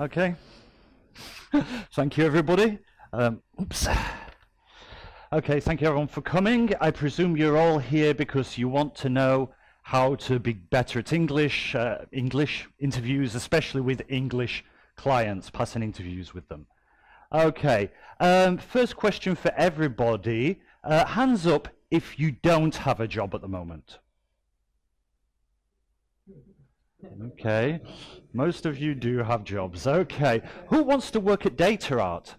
Okay. Thank you, everybody. Oops. Okay, thank you everyone for coming. I presume you're all here because you want to know how to be better at English, English interviews, especially with English clients, passing interviews with them. Okay, first question for everybody. Hands up if you don't have a job at the moment. Okay, most of you do have jobs. Okay, who wants to work at DataArt?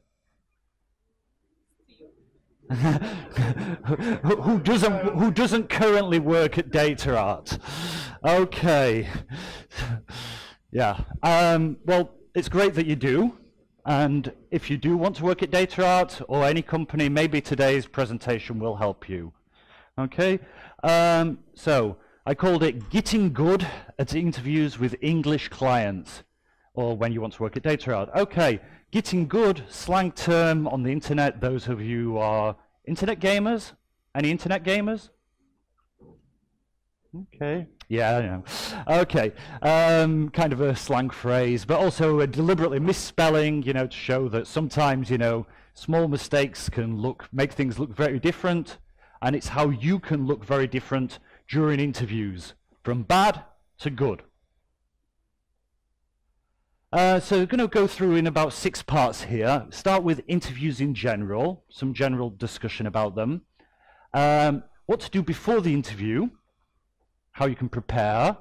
who doesn't currently work at DataArt? Okay, yeah. Well, it's great that you do, and if you do want to work at DataArt or any company, maybe today's presentation will help you. Okay, so I called it "Getting Good at Interviews with English Clients," or when you want to work at DataArt. Okay. Getting good, slang term on the internet. Those of you who are internet gamers? Any internet gamers? Okay. Yeah, I know. Okay. Kind of a slang phrase, but also a deliberately misspelling, you know, to show that sometimes, you know, small mistakes can make things look very different, and it's how you can look very different during interviews, from bad to good. So we're going to go through in about 6 parts here. Start with interviews in general, some general discussion about them. What to do before the interview, how you can prepare,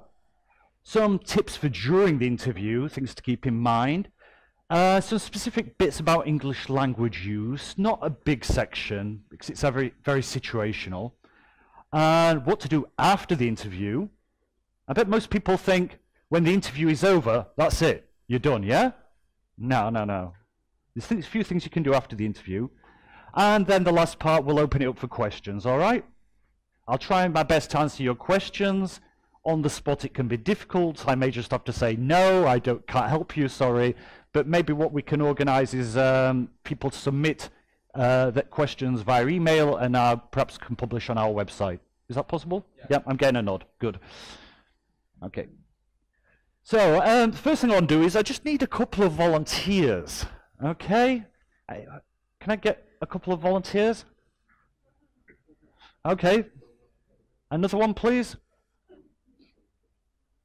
some tips for during the interview, things to keep in mind, some specific bits about English language use, not a big section because it's very, very situational, and what to do after the interview. I bet most people think when the interview is over, that's it. You're done, yeah? No, no, no. There's a few things you can do after the interview. And then the last part, we'll open it up for questions, all right? I'll try my best to answer your questions. On the spot, it can be difficult. I may just have to say, no, I can't help you, sorry. But maybe what we can organize is people to submit their questions via email and perhaps can publish on our website. Is that possible? Yeah, I'm getting a nod. Good. Okay. So the first thing I want to do is I just need a couple of volunteers, okay? Can I get a couple of volunteers? Okay, another one please.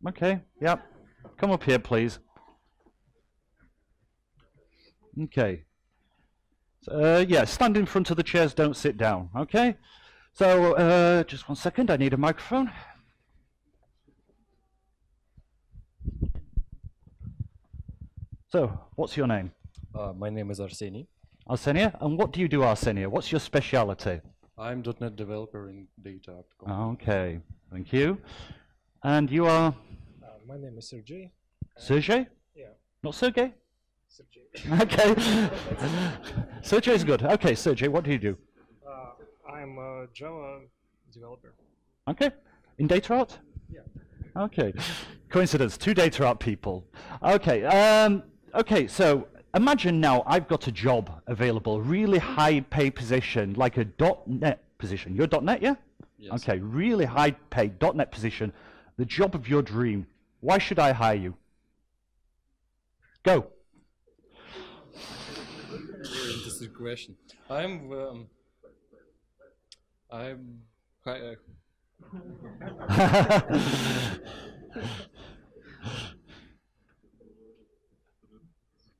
Okay, yeah, come up here please. Okay, yeah, stand in front of the chairs, don't sit down, okay? So just one second, I need a microphone. So, what's your name? My name is Arseniy. Arseniy, and what do you do, Arseniy? What's your speciality? I'm .NET developer in DataArt. Okay, thank you. And you are? My name is Sergei. Sergei? Yeah. Not Sergei? Sergei. Okay. Sergei's good. Okay, Sergei, what do you do? I'm a Java developer. Okay, in DataArt? Yeah. Okay, coincidence, 2 DataArt people. Okay. Okay, so imagine now I've got a job available, really high pay position, like a .NET position. You're .NET, yeah? Yes. Okay, really high pay .NET position, the job of your dream. Why should I hire you? Go. Very interesting question. I'm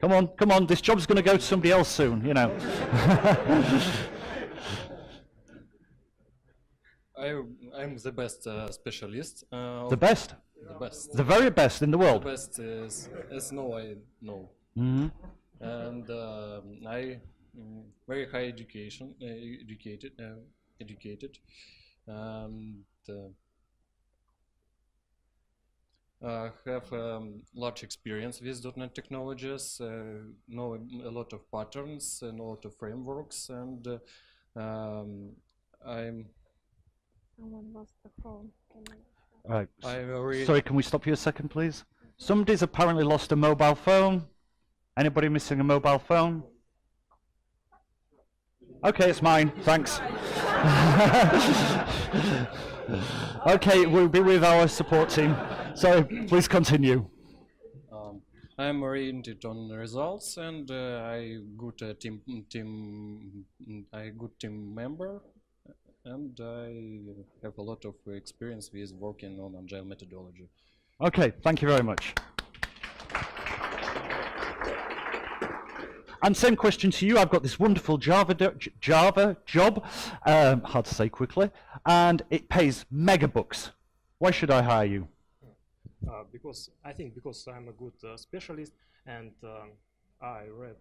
Come on, come on, this job's going to go to somebody else soon, you know. I'm the best specialist. The best? The best. The very best in the world? The best is no, I know. Mm-hmm. And I'm very high education, educated. Have large experience with .NET technologies, know a lot of patterns and a lot of frameworks, and I'm... Someone lost the phone. Right. Sorry, can we stop you a second, please? Somebody's apparently lost a mobile phone. Anybody missing a mobile phone? Okay, it's mine. Thanks. Okay, we'll be with our support team. So, please continue. I'm oriented on results, and I good team member, and I have a lot of experience with working on agile methodology. Okay, thank you very much. And same question to you. I've got this wonderful Java job, hard to say quickly, and it pays megabucks. Why should I hire you? Because I'm a good specialist, and I read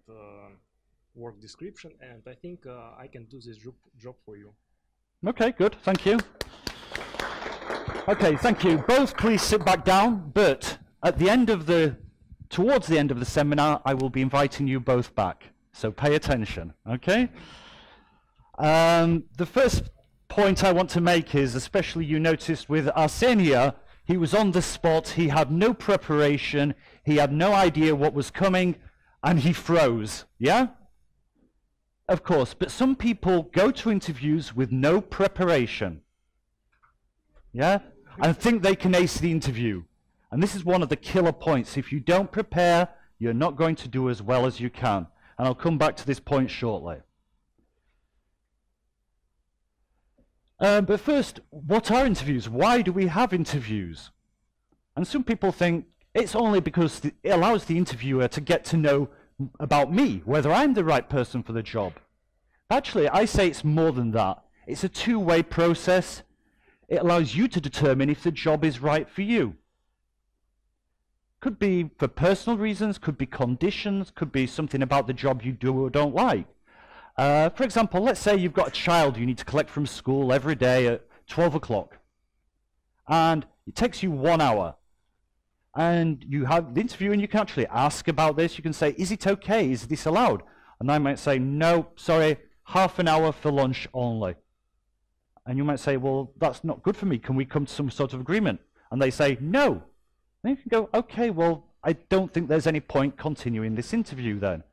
work description, and I think I can do this job for you. Okay, good. Thank you. Okay, thank you. Both please sit back down, but at the end of the, towards the end of the seminar, I will be inviting you both back. So pay attention, okay? The first point I want to make is, especially you noticed with Arseniy, he was on the spot, he had no preparation, he had no idea what was coming, and he froze, yeah? Of course, but some people go to interviews with no preparation, yeah? And think they can ace the interview. And this is one of the killer points. If you don't prepare, you're not going to do as well as you can. And I'll come back to this point shortly. But first, what are interviews? Why do we have interviews? And some people think it's only because it allows the interviewer to get to know about me, whether I'm the right person for the job. Actually, I say it's more than that. It's a two-way process. It allows you to determine if the job is right for you. Could be for personal reasons, could be conditions, could be something about the job you do or don't like. For example, let's say you've got a child you need to collect from school every day at 12 o'clock. And it takes you 1 hour. And you have the interview and you can actually ask about this. You can say, is it okay? Is this allowed? And I might say, no, sorry, half an hour for lunch only. And you might say, well, that's not good for me. Can we come to some sort of agreement? And they say, no. Then you can go, okay, well, I don't think there's any point continuing this interview then.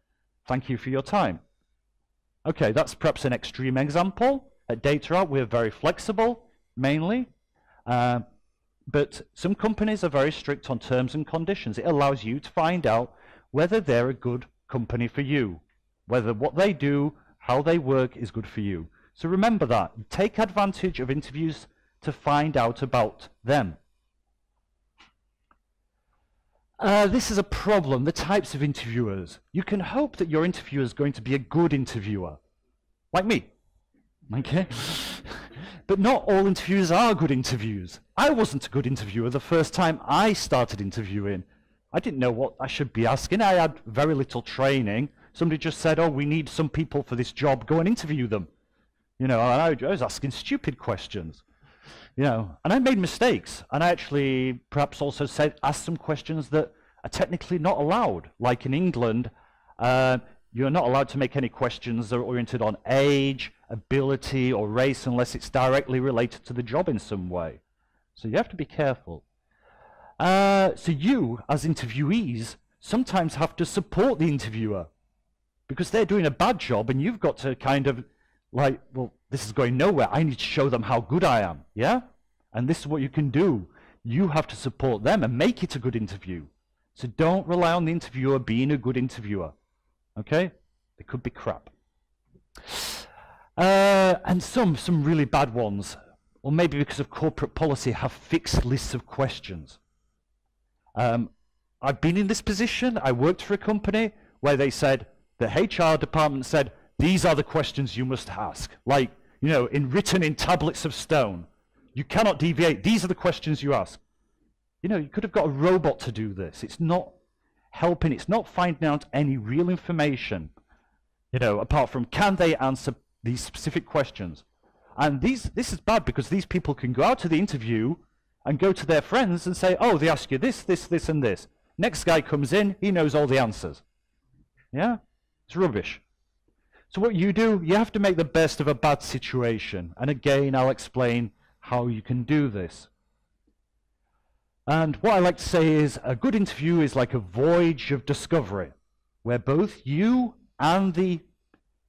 Thank you for your time. Okay, that's perhaps an extreme example. At DataArt, we're very flexible, mainly. But some companies are very strict on terms and conditions. It allows you to find out whether they're a good company for you, whether what they do, how they work is good for you. So remember that. Take advantage of interviews to find out about them. This is a problem, the types of interviewers. You can hope that your interviewer is going to be a good interviewer, like me, okay? But not all interviews are good interviews. I wasn't a good interviewer the first time I started interviewing. I didn't know what I should be asking. I had very little training. Somebody just said, oh, we need some people for this job, go and interview them. You know, and I was asking stupid questions. You know, and I made mistakes, and I actually perhaps also asked some questions that are technically not allowed. Like in England, you're not allowed to make any questions that are oriented on age, ability, or race unless it's directly related to the job in some way. So you have to be careful. So you, as interviewees, sometimes have to support the interviewer because they're doing a bad job, and you've got to kind of like, well, this is going nowhere. I need to show them how good I am, yeah? And this is what you can do. You have to support them and make it a good interview. So don't rely on the interviewer being a good interviewer, okay? It could be crap. And some really bad ones, or maybe because of corporate policy, have fixed lists of questions. I've been in this position. I worked for a company where they said, the HR department said, these are the questions you must ask, like, you know, written in tablets of stone. You cannot deviate. These are the questions you ask. You know, you could have got a robot to do this. It's not helping. It's not finding out any real information, you know, apart from can they answer these specific questions. And this is bad because these people can go out to the interview and go to their friends and say, oh, they ask you this, this, this, and this. Next guy comes in. He knows all the answers. Yeah? It's rubbish. So what you do, you have to make the best of a bad situation. And again, I'll explain how you can do this. And what I like to say is a good interview is like a voyage of discovery, where both you and the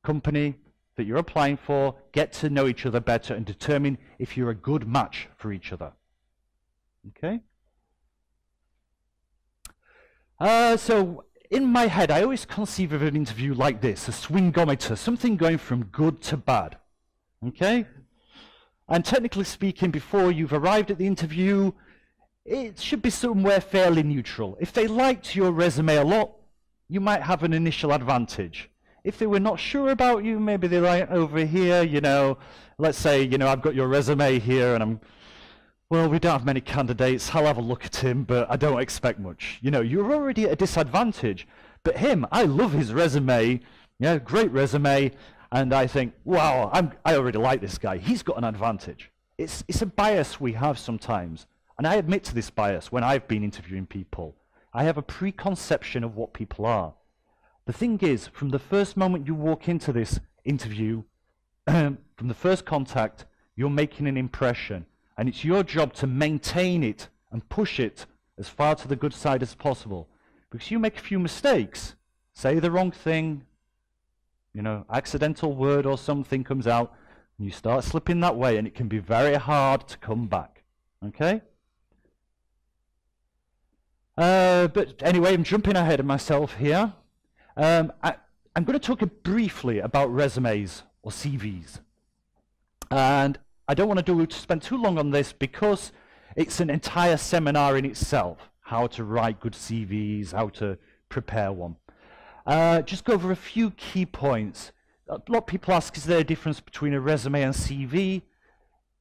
company that you're applying for get to know each other better and determine if you're a good match for each other. Okay? So in my head, I always conceive of an interview like this, a swingometer, something going from good to bad, okay? And technically speaking, before you've arrived at the interview, it should be somewhere fairly neutral. If they liked your resume a lot, you might have an initial advantage. If they were not sure about you, maybe they're like, over here, you know, let's say, you know, I've got your resume here and I'm, well, we don't have many candidates, I'll have a look at him, but I don't expect much. You know, you're already at a disadvantage. But him, I love his resume, yeah, great resume, and I think, wow, I already like this guy, he's got an advantage. It's a bias we have sometimes, and I admit to this bias when I've been interviewing people. I have a preconception of what people are. The thing is, from the first moment you walk into this interview, from the first contact, you're making an impression. And it's your job to maintain it and push it as far to the good side as possible. Because you make a few mistakes, say the wrong thing, you know, accidental word or something comes out, and you start slipping that way, and it can be very hard to come back. Okay? But anyway, I'm jumping ahead of myself here. I'm going to talk briefly about resumes or CVs, and I don't want to spend too long on this because it's an entire seminar in itself, how to write good CVs, how to prepare one. Just go over a few key points. A lot of people ask, is there a difference between a resume and CV?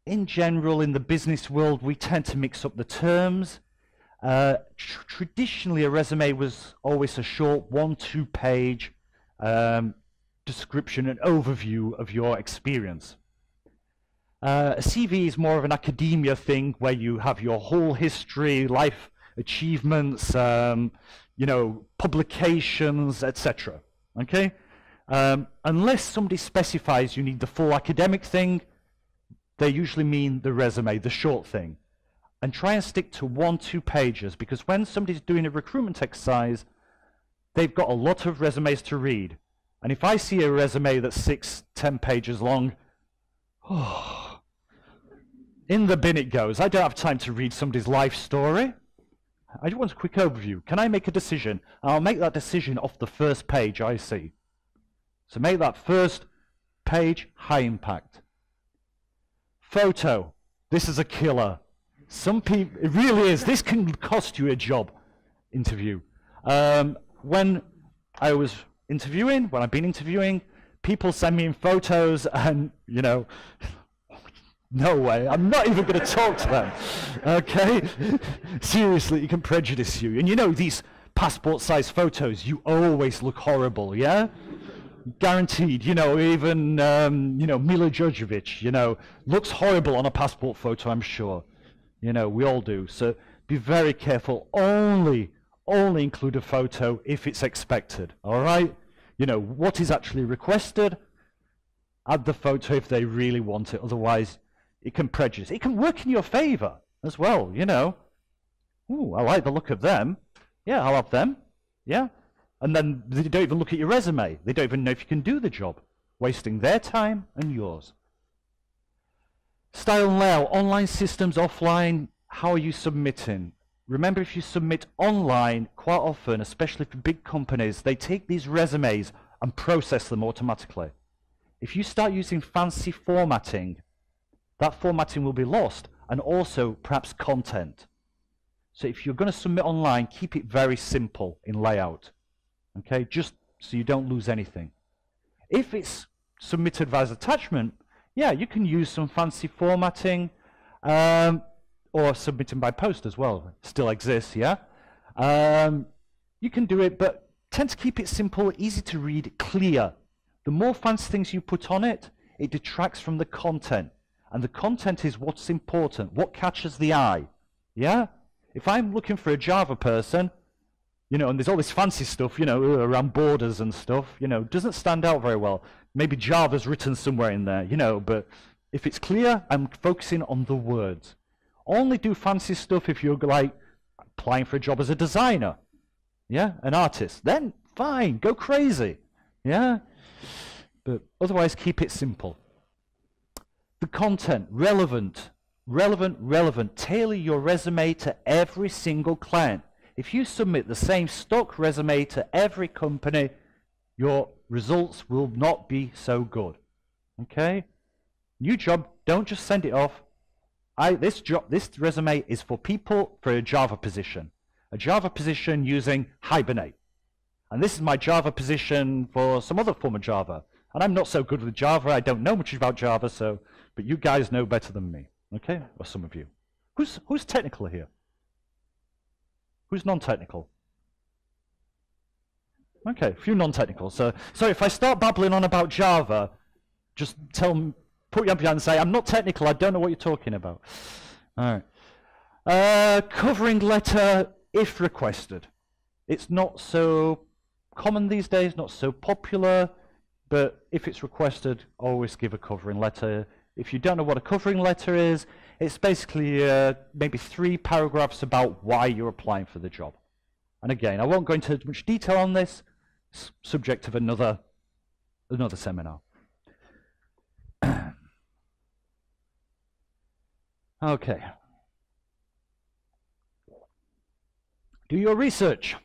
In general, in the business world, we tend to mix up the terms. Traditionally, a resume was always a short 1-2 page description and overview of your experience. A CV is more of an academia thing where you have your whole history, life achievements, you know, publications, etc. Okay? Unless somebody specifies you need the full academic thing, they usually mean the resume, the short thing. And try and stick to 1-2 pages, because when somebody's doing a recruitment exercise, they've got a lot of resumes to read. And if I see a resume that's 6-10 pages long, oh, in the bin it goes. I don't have time to read somebody's life story. I just want a quick overview. Can I make a decision? I'll make that decision off the first page I see. So make that first page high impact. Photo. This is a killer. Some people, it really is. This can cost you a job interview. When I was interviewing, when I've been interviewing, people send me in photos and, you know, no way. I'm not even going to talk to them, okay? Seriously, it can prejudice you. And you know these passport-sized photos, you always look horrible, yeah? Guaranteed, you know, even, you know, Mila Djurjevic, you know, looks horrible on a passport photo, I'm sure. You know, we all do. So be very careful. Only include a photo if it's expected, all right? You know, what is actually requested, add the photo if they really want it. Otherwise, it can prejudice. It can work in your favor as well, you know. Ooh, I like the look of them. Yeah, I'll have them. Yeah. And then they don't even look at your resume. They don't even know if you can do the job, wasting their time and yours. Style and layout, online systems, offline, how are you submitting? Remember, if you submit online, quite often, especially for big companies, they take these resumes and process them automatically. If you start using fancy formatting, that formatting will be lost, and also perhaps content. So if you're going to submit online, keep it very simple in layout, okay? Just so you don't lose anything. If it's submitted as attachment, yeah, you can use some fancy formatting, or submitting by post as well. Still exists, yeah? You can do it, but tend to keep it simple, easy to read, clear. The more fancy things you put on it, it detracts from the content. And the content is what's important, what catches the eye, yeah? If I'm looking for a Java person, you know, and there's all this fancy stuff, you know, around borders and stuff, you know, doesn't stand out very well. Maybe Java's written somewhere in there, you know, but if it's clear, I'm focusing on the words. Only do fancy stuff if you're, like, applying for a job as a designer, yeah, an artist. Then, fine, go crazy, yeah? But otherwise, keep it simple. The content, relevant. Tailor your resume to every single client. If you submit the same stock resume to every company, your results will not be so good. Okay? New job, don't just send it off. This resume is for people for a Java position. A Java position using Hibernate. And this is my Java position for some other form of Java. And I'm not so good with Java, I don't know much about Java, so, but you guys know better than me, okay? Or some of you. Who's technical here? Who's non-technical? Okay, a few non-technical. So if I start babbling on about Java, just tell me, put your hand behind and say, I'm not technical, I don't know what you're talking about. All right. Covering letter, if requested. It's not so common these days, not so popular, but if it's requested, always give a covering letter. If you don't know what a covering letter is, it's basically maybe 3 paragraphs about why you're applying for the job. And again, I won't go into much detail on this, subject of another seminar. Okay. Do your research.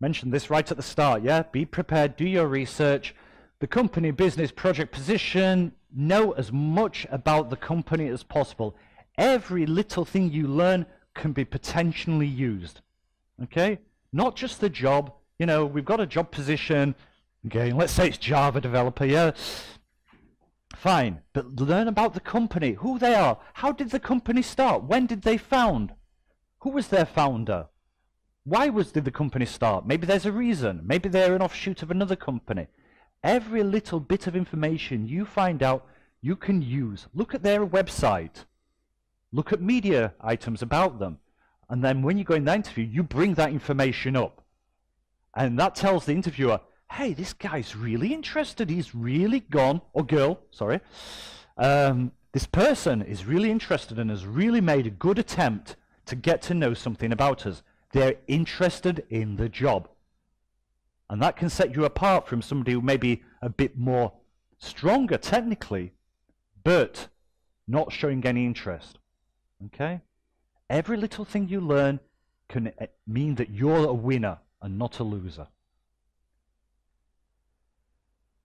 Mentioned this right at the start, yeah? Be prepared, do your research. The company, business, project, position, know as much about the company as possible. Every little thing you learn can be potentially used, okay? Not just the job, you know, we've got a job position, okay, let's say it's Java developer, yeah? Fine, but learn about the company, who they are, how did the company start, when did they found, who was their founder? Did the company start? Maybe there's a reason. Maybe they're an offshoot of another company. Every little bit of information you find out, you can use. Look at their website. Look at media items about them. And then when you go in the interview, you bring that information up. And that tells the interviewer, hey, this guy's really interested. He's really gone, or girl, sorry. This person is really interested and has really made a good attempt to get to know something about us. They're interested in the job. And that can set you apart from somebody who may be a bit more stronger technically, but not showing any interest. Okay? Every little thing you learn can mean that you're a winner and not a loser.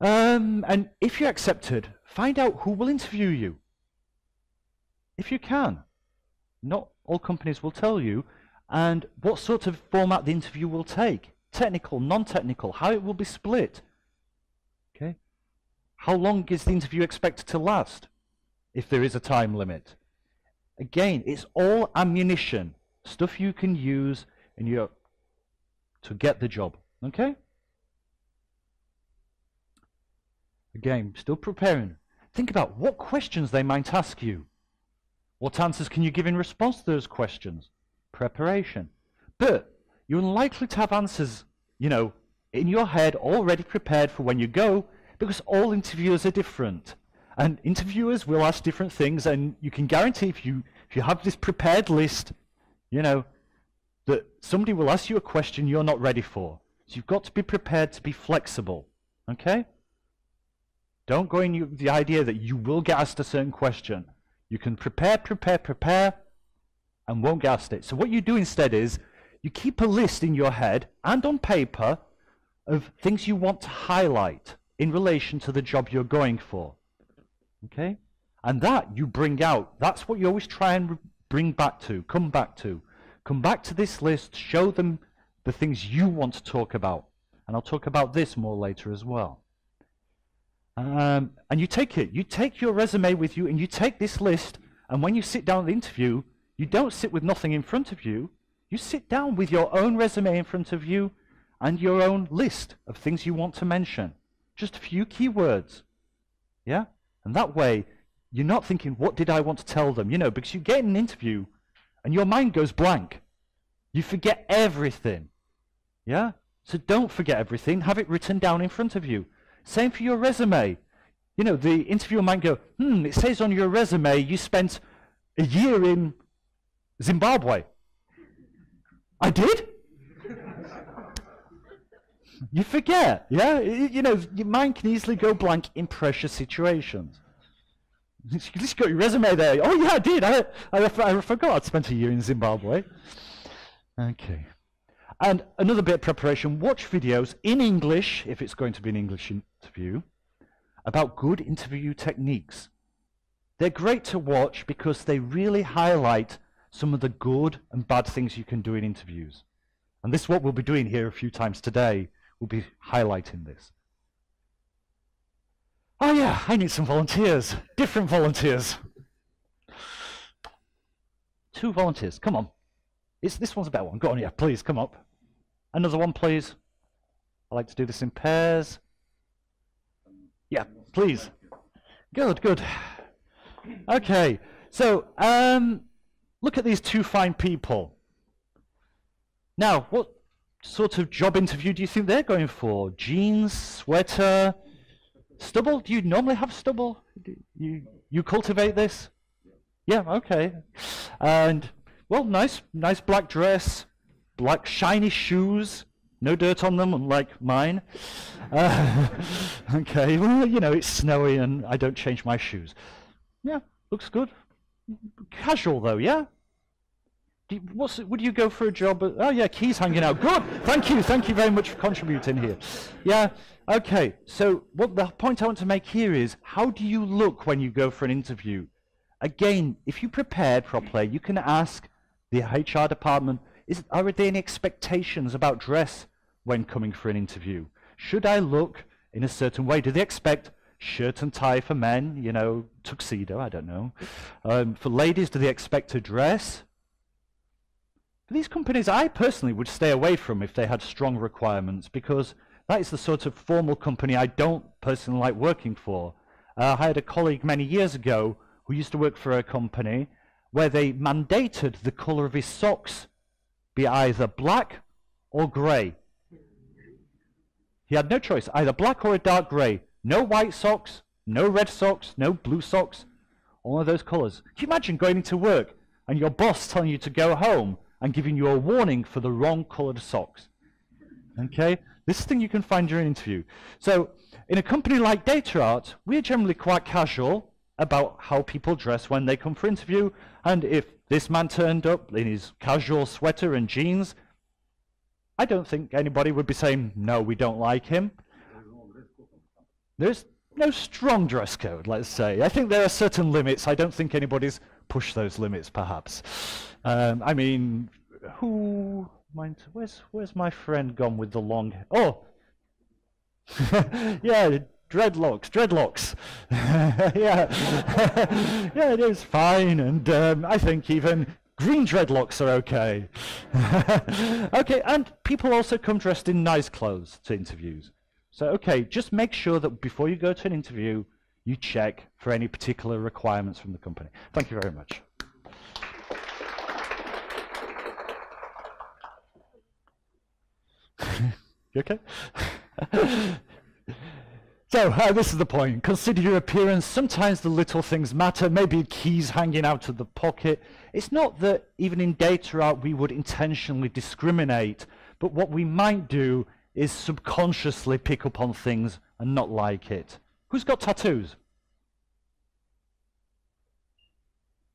And if you're accepted, find out who will interview you. If you can. Not all companies will tell you. And what sort of format the interview will take, technical, non-technical, how it will be split, okay? How long is the interview expected to last, if there is a time limit? Again, it's all ammunition, stuff you can use in your, to get the job, okay? Again, still preparing. Think about what questions they might ask you. What answers can you give in response to those questions? Preparation. But you're likely to have answers, you know, in your head already prepared for when you go, because all interviewers are different. And interviewers will ask different things, and you can guarantee if you have this prepared list, you know, that somebody will ask you a question you're not ready for. So you've got to be prepared to be flexible, okay? Don't go in with the idea that you will get asked a certain question. You can prepare, prepare, prepare, and won't get asked it. So what you do instead is you keep a list in your head and on paper of things you want to highlight in relation to the job you're going for. Okay? And that you bring out. That's what you always try and bring back to, come back to. Come back to this list, show them the things you want to talk about. And I'll talk about this more later as well. And you take it. You take your resume with you and you take this list, and when you sit down at the interview, you don't sit with nothing in front of you. You sit down with your own resume in front of you and your own list of things you want to mention. Just a few keywords, yeah? And that way, you're not thinking, what did I want to tell them? You know, because you get an interview and your mind goes blank. You forget everything, yeah? So don't forget everything. Have it written down in front of you. Same for your resume. You know, the interviewer might go, it says on your resume you spent a year in Zimbabwe. I did? You forget, yeah? You know, your mind can easily go blank in pressure situations. You just got your resume there. Oh, yeah, I did. I forgot I'd spent a year in Zimbabwe. Okay. And another bit of preparation, watch videos in English, if it's going to be an English interview, about good interview techniques. They're great to watch because they really highlight some of the good and bad things you can do in interviews. And this is what we'll be doing here a few times today. We'll be highlighting this. Oh yeah, I need some volunteers. Different volunteers. 2 volunteers, come on. This one's a better one. Go on, yeah, please, come up. Another one, please. I like to do this in pairs. Yeah, please. Good, good. Okay, so look at these 2 fine people. Now, what sort of job interview do you think they're going for? Jeans, sweater, stubble? Do you normally have stubble? You cultivate this? Yeah, okay. And... well, nice black dress, black shiny shoes, no dirt on them, unlike mine. Okay, well, you know, it's snowy and I don't change my shoes. Yeah, looks good. Casual, though, yeah? Would you go for a job at, oh, yeah, Key's hanging out. Good, thank you very much for contributing here. Yeah, okay, so what the point I want to make here is, how do you look when you go for an interview? Again, if you prepared properly, you can ask the HR department, are there any expectations about dress when coming for an interview? Should I look in a certain way? Do they expect shirt and tie for men, you know, tuxedo, I don't know. For ladies, do they expect a dress? For these companies, I personally would stay away from if they had strong requirements, because that is the sort of formal company I don't personally like working for. I had a colleague many years ago who used to work for a company where they mandated the color of his socks be either black or gray. He had no choice, either black or a dark gray. No white socks, no red socks, no blue socks, all of those colors. Can you imagine going into work and your boss telling you to go home and giving you a warning for the wrong colored socks? Okay, this thing you can find during an interview. So in a company like DataArt, we're generally quite casual about how people dress when they come for interview, and if this man turned up in his casual sweater and jeans, I don't think anybody would be saying, no, we don't like him. There's no strong dress code, let's say. I think there are certain limits. I don't think anybody's pushed those limits, perhaps. I mean, where's my friend gone with the long hair? Oh, yeah. Dreadlocks. Yeah, yeah, it is fine, and I think even green dreadlocks are okay. Okay, and people also come dressed in nice clothes to interviews. So, okay, just make sure that before you go to an interview, you check for any particular requirements from the company. Thank you very much. You okay? So this is the point. Consider your appearance. Sometimes the little things matter. Maybe keys hanging out of the pocket. It's not that even in DataArt we would intentionally discriminate, but what we might do is subconsciously pick up on things and not like it. Who's got tattoos?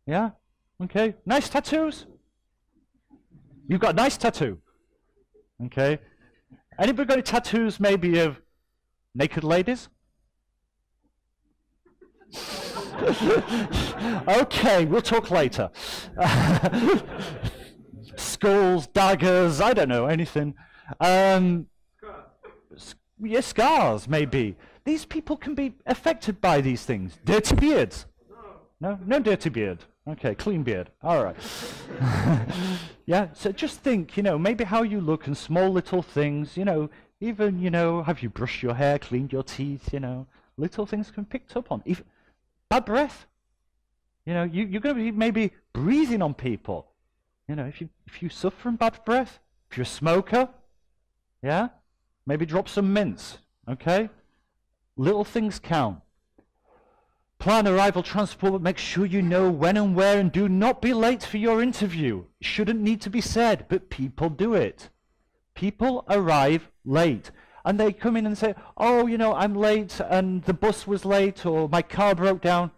Yeah? Okay. Nice tattoos? You've got a nice tattoo. Okay. Anybody got any tattoos maybe of naked ladies? Okay, we'll talk later. Skulls, daggers, I don't know, anything. Yeah, scars, maybe. These people can be affected by these things. Dirty beards? No, no dirty beard. Okay, clean beard. All right. Yeah, so just think, you know, maybe how you look and small little things, you know, even, you know, have you brushed your hair, cleaned your teeth, you know, little things can be picked up on. If bad breath, you know, you're going to be maybe breathing on people. You know, if you suffer from bad breath, if you're a smoker, yeah, maybe drop some mints, okay? Little things count. Plan arrival transport, but make sure you know when and where, and do not be late for your interview. It shouldn't need to be said, but people do it. People arrive late, and they come in and say, oh, you know, I'm late, and the bus was late, or my car broke down.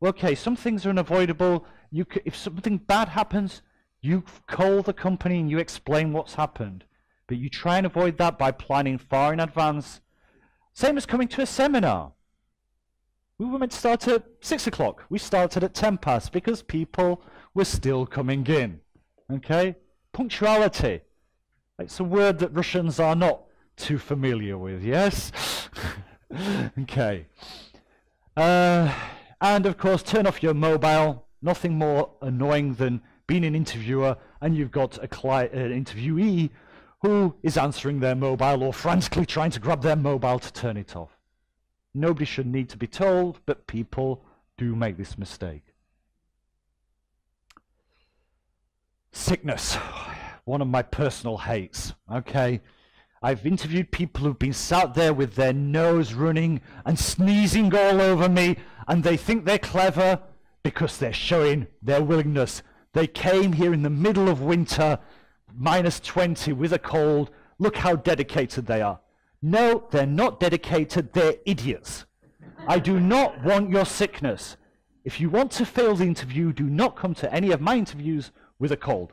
Well, okay, some things are unavoidable. If something bad happens, You call the company and you explain what's happened, but you try and avoid that by planning far in advance. Same as coming to a seminar. We were meant to start at 6 o'clock. We started at 10 past because people were still coming in. Okay? Punctuality. It's a word that Russians are not too familiar with, yes? Okay. And of course, turn off your mobile. Nothing more annoying than being an interviewer and you've got a client, an interviewee who is answering their mobile or frantically trying to grab their mobile to turn it off. Nobody should need to be told, but people do make this mistake. Sickness, one of my personal hates, okay? I've interviewed people who've been sat there with their nose running and sneezing all over me, and they think they're clever because they're showing their willingness. They came here in the middle of winter, -20 with a cold. Look how dedicated they are. No, they're not dedicated, they're idiots. I do not want your sickness. If you want to fail the interview, do not come to any of my interviews with a cold,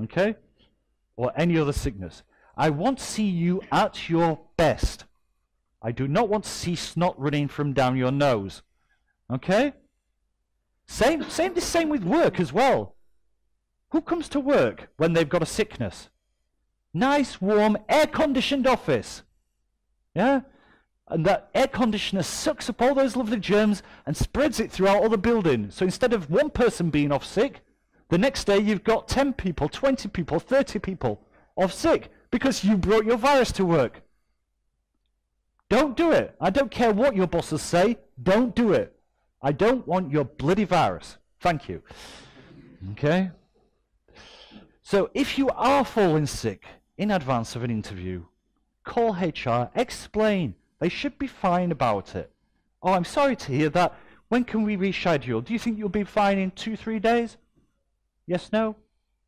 okay? Or any other sickness. I want to see you at your best. I do not want to see snot running from down your nose, okay? Same with work as well. Who comes to work when they've got a sickness? Nice, warm, air-conditioned office. Yeah? And that air conditioner sucks up all those lovely germs and spreads it throughout all the building. So instead of one person being off sick, the next day you've got 10 people, 20 people, 30 people off sick because you brought your virus to work. Don't do it. I don't care what your bosses say. Don't do it. I don't want your bloody virus. Thank you. Okay? So if you are falling sick in advance of an interview, call HR, explain. They should be fine about it. Oh, I'm sorry to hear that. When can we reschedule? Do you think you'll be fine in 2-3 days? Yes, no?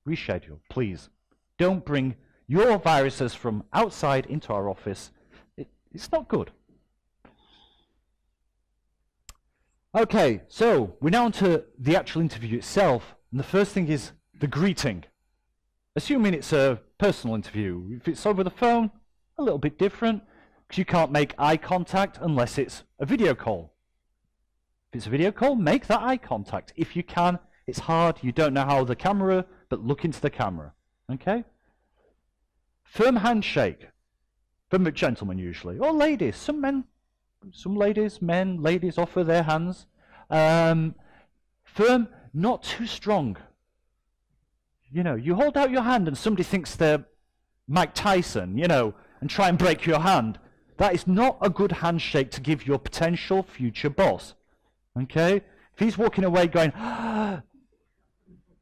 Reschedule, please. Don't bring your viruses from outside into our office. It's not good. Okay, so we're now onto the actual interview itself. And the first thing is the greeting. Assuming it's a personal interview, if it's over the phone, a little bit different, because you can't make eye contact unless it's a video call. If it's a video call, make that eye contact. If you can, it's hard, you don't know how the camera, but look into the camera, okay? Firm handshake, from a gentleman usually, or ladies, some men, some ladies, men, ladies offer their hands. Firm, not too strong. You know, you hold out your hand and somebody thinks they're Mike Tyson, you know, and try and break your hand. That is not a good handshake to give your potential future boss, okay? If he's walking away going, ah,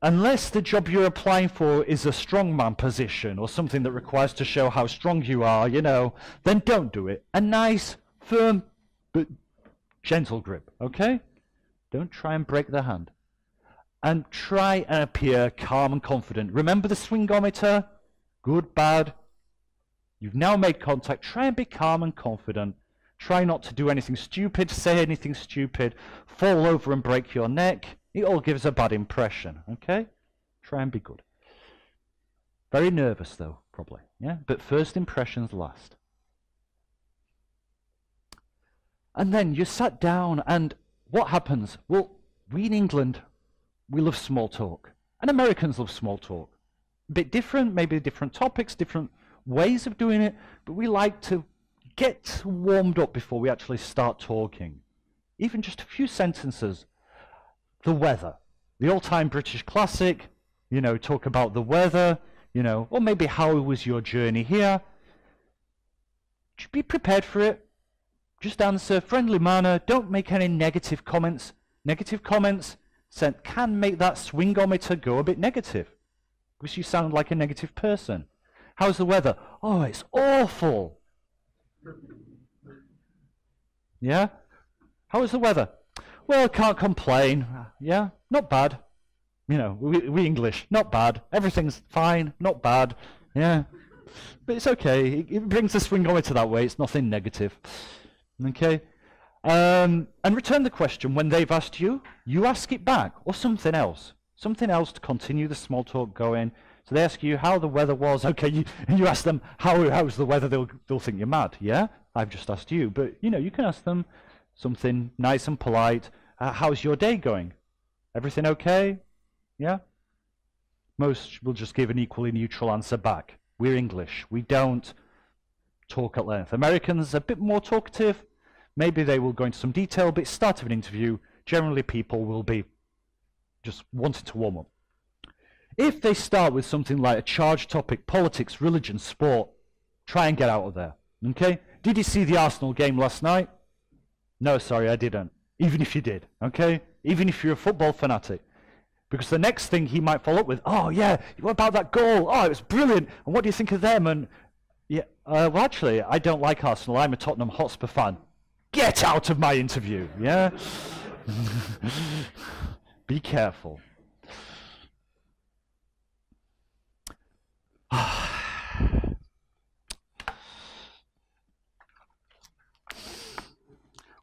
unless the job you're applying for is a strongman position or something that requires to show how strong you are, you know, then don't do it. A nice, firm, but gentle grip, okay? Don't try and break their hand. And try and appear calm and confident. Remember the swingometer? Good, bad. You've now made contact. Try and be calm and confident. Try not to do anything stupid, say anything stupid, fall over and break your neck. It all gives a bad impression, okay? Try and be good. Very nervous though, probably, yeah? But first impressions last. And then you're sat down and what happens? Well, we in England, we love small talk. And Americans love small talk. A bit different, maybe different topics, different ways of doing it, but we like to get warmed up before we actually start talking. Even just a few sentences. The weather. The all-time British classic, you know, talk about the weather, you know, or maybe how was your journey here. Be prepared for it. Just answer, friendly manner, don't make any negative comments. Negative comments can make that swingometer go a bit negative. Because you sound like a negative person. How's the weather? Oh, it's awful. Yeah? How is the weather? Well, can't complain. Yeah? Not bad. You know, we English, not bad. Everything's fine, not bad. Yeah? But it's okay. It brings the swingometer that way. It's nothing negative. Okay? And return the question when they've asked you. You ask it back or something else. Something else to continue the small talk going. So they ask you how the weather was. Okay, you ask them how's the weather. They'll think you're mad. Yeah, I've just asked you, but you know you can ask them something nice and polite. How's your day going? Everything okay? Yeah. Most will just give an equally neutral answer back. We're English. We don't talk at length. Americans are a bit more talkative. Maybe they will go into some detail, but at the start of an interview, generally people will be just wanting to warm up. If they start with something like a charged topic, politics, religion, sport, try and get out of there. Okay? Did you see the Arsenal game last night? No, sorry, I didn't. Even if you did, okay? Even if you're a football fanatic. Because the next thing he might follow up with, oh yeah, what about that goal? Oh, it was brilliant. And what do you think of them? And yeah, well, actually, I don't like Arsenal. I'm a Tottenham Hotspur fan. Get out of my interview, yeah? Be careful.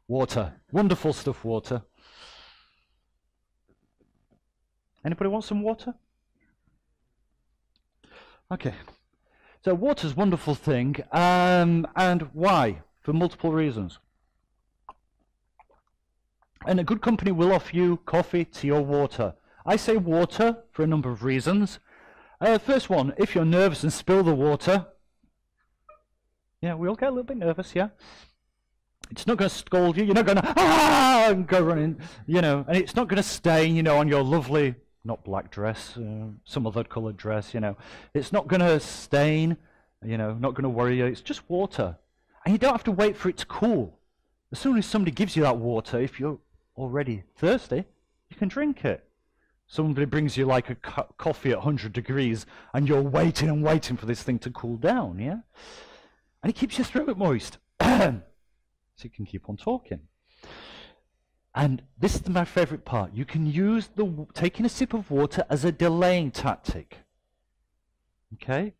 Water. Wonderful stuff, water. Anybody want some water? Okay. So water's a wonderful thing, and why? For multiple reasons. And a good company will offer you coffee, tea, or water. I say water for a number of reasons. First one, if you're nervous and spill the water, yeah, we all get a little bit nervous, yeah? It's not going to scold you, you're not going to and go running, you know, and it's not going to stain, you know, on your lovely, not black dress, some other coloured dress, you know. It's not going to stain, you know, not going to worry you, it's just water. And you don't have to wait for it to cool. As soon as somebody gives you that water, if you're already thirsty, you can drink it. Somebody brings you like a coffee at 100 degrees and you're waiting and waiting for this thing to cool down, yeah? And it keeps your throat moist. So you can keep on talking. And this is my favorite part. You can use the taking a sip of water as a delaying tactic. Okay?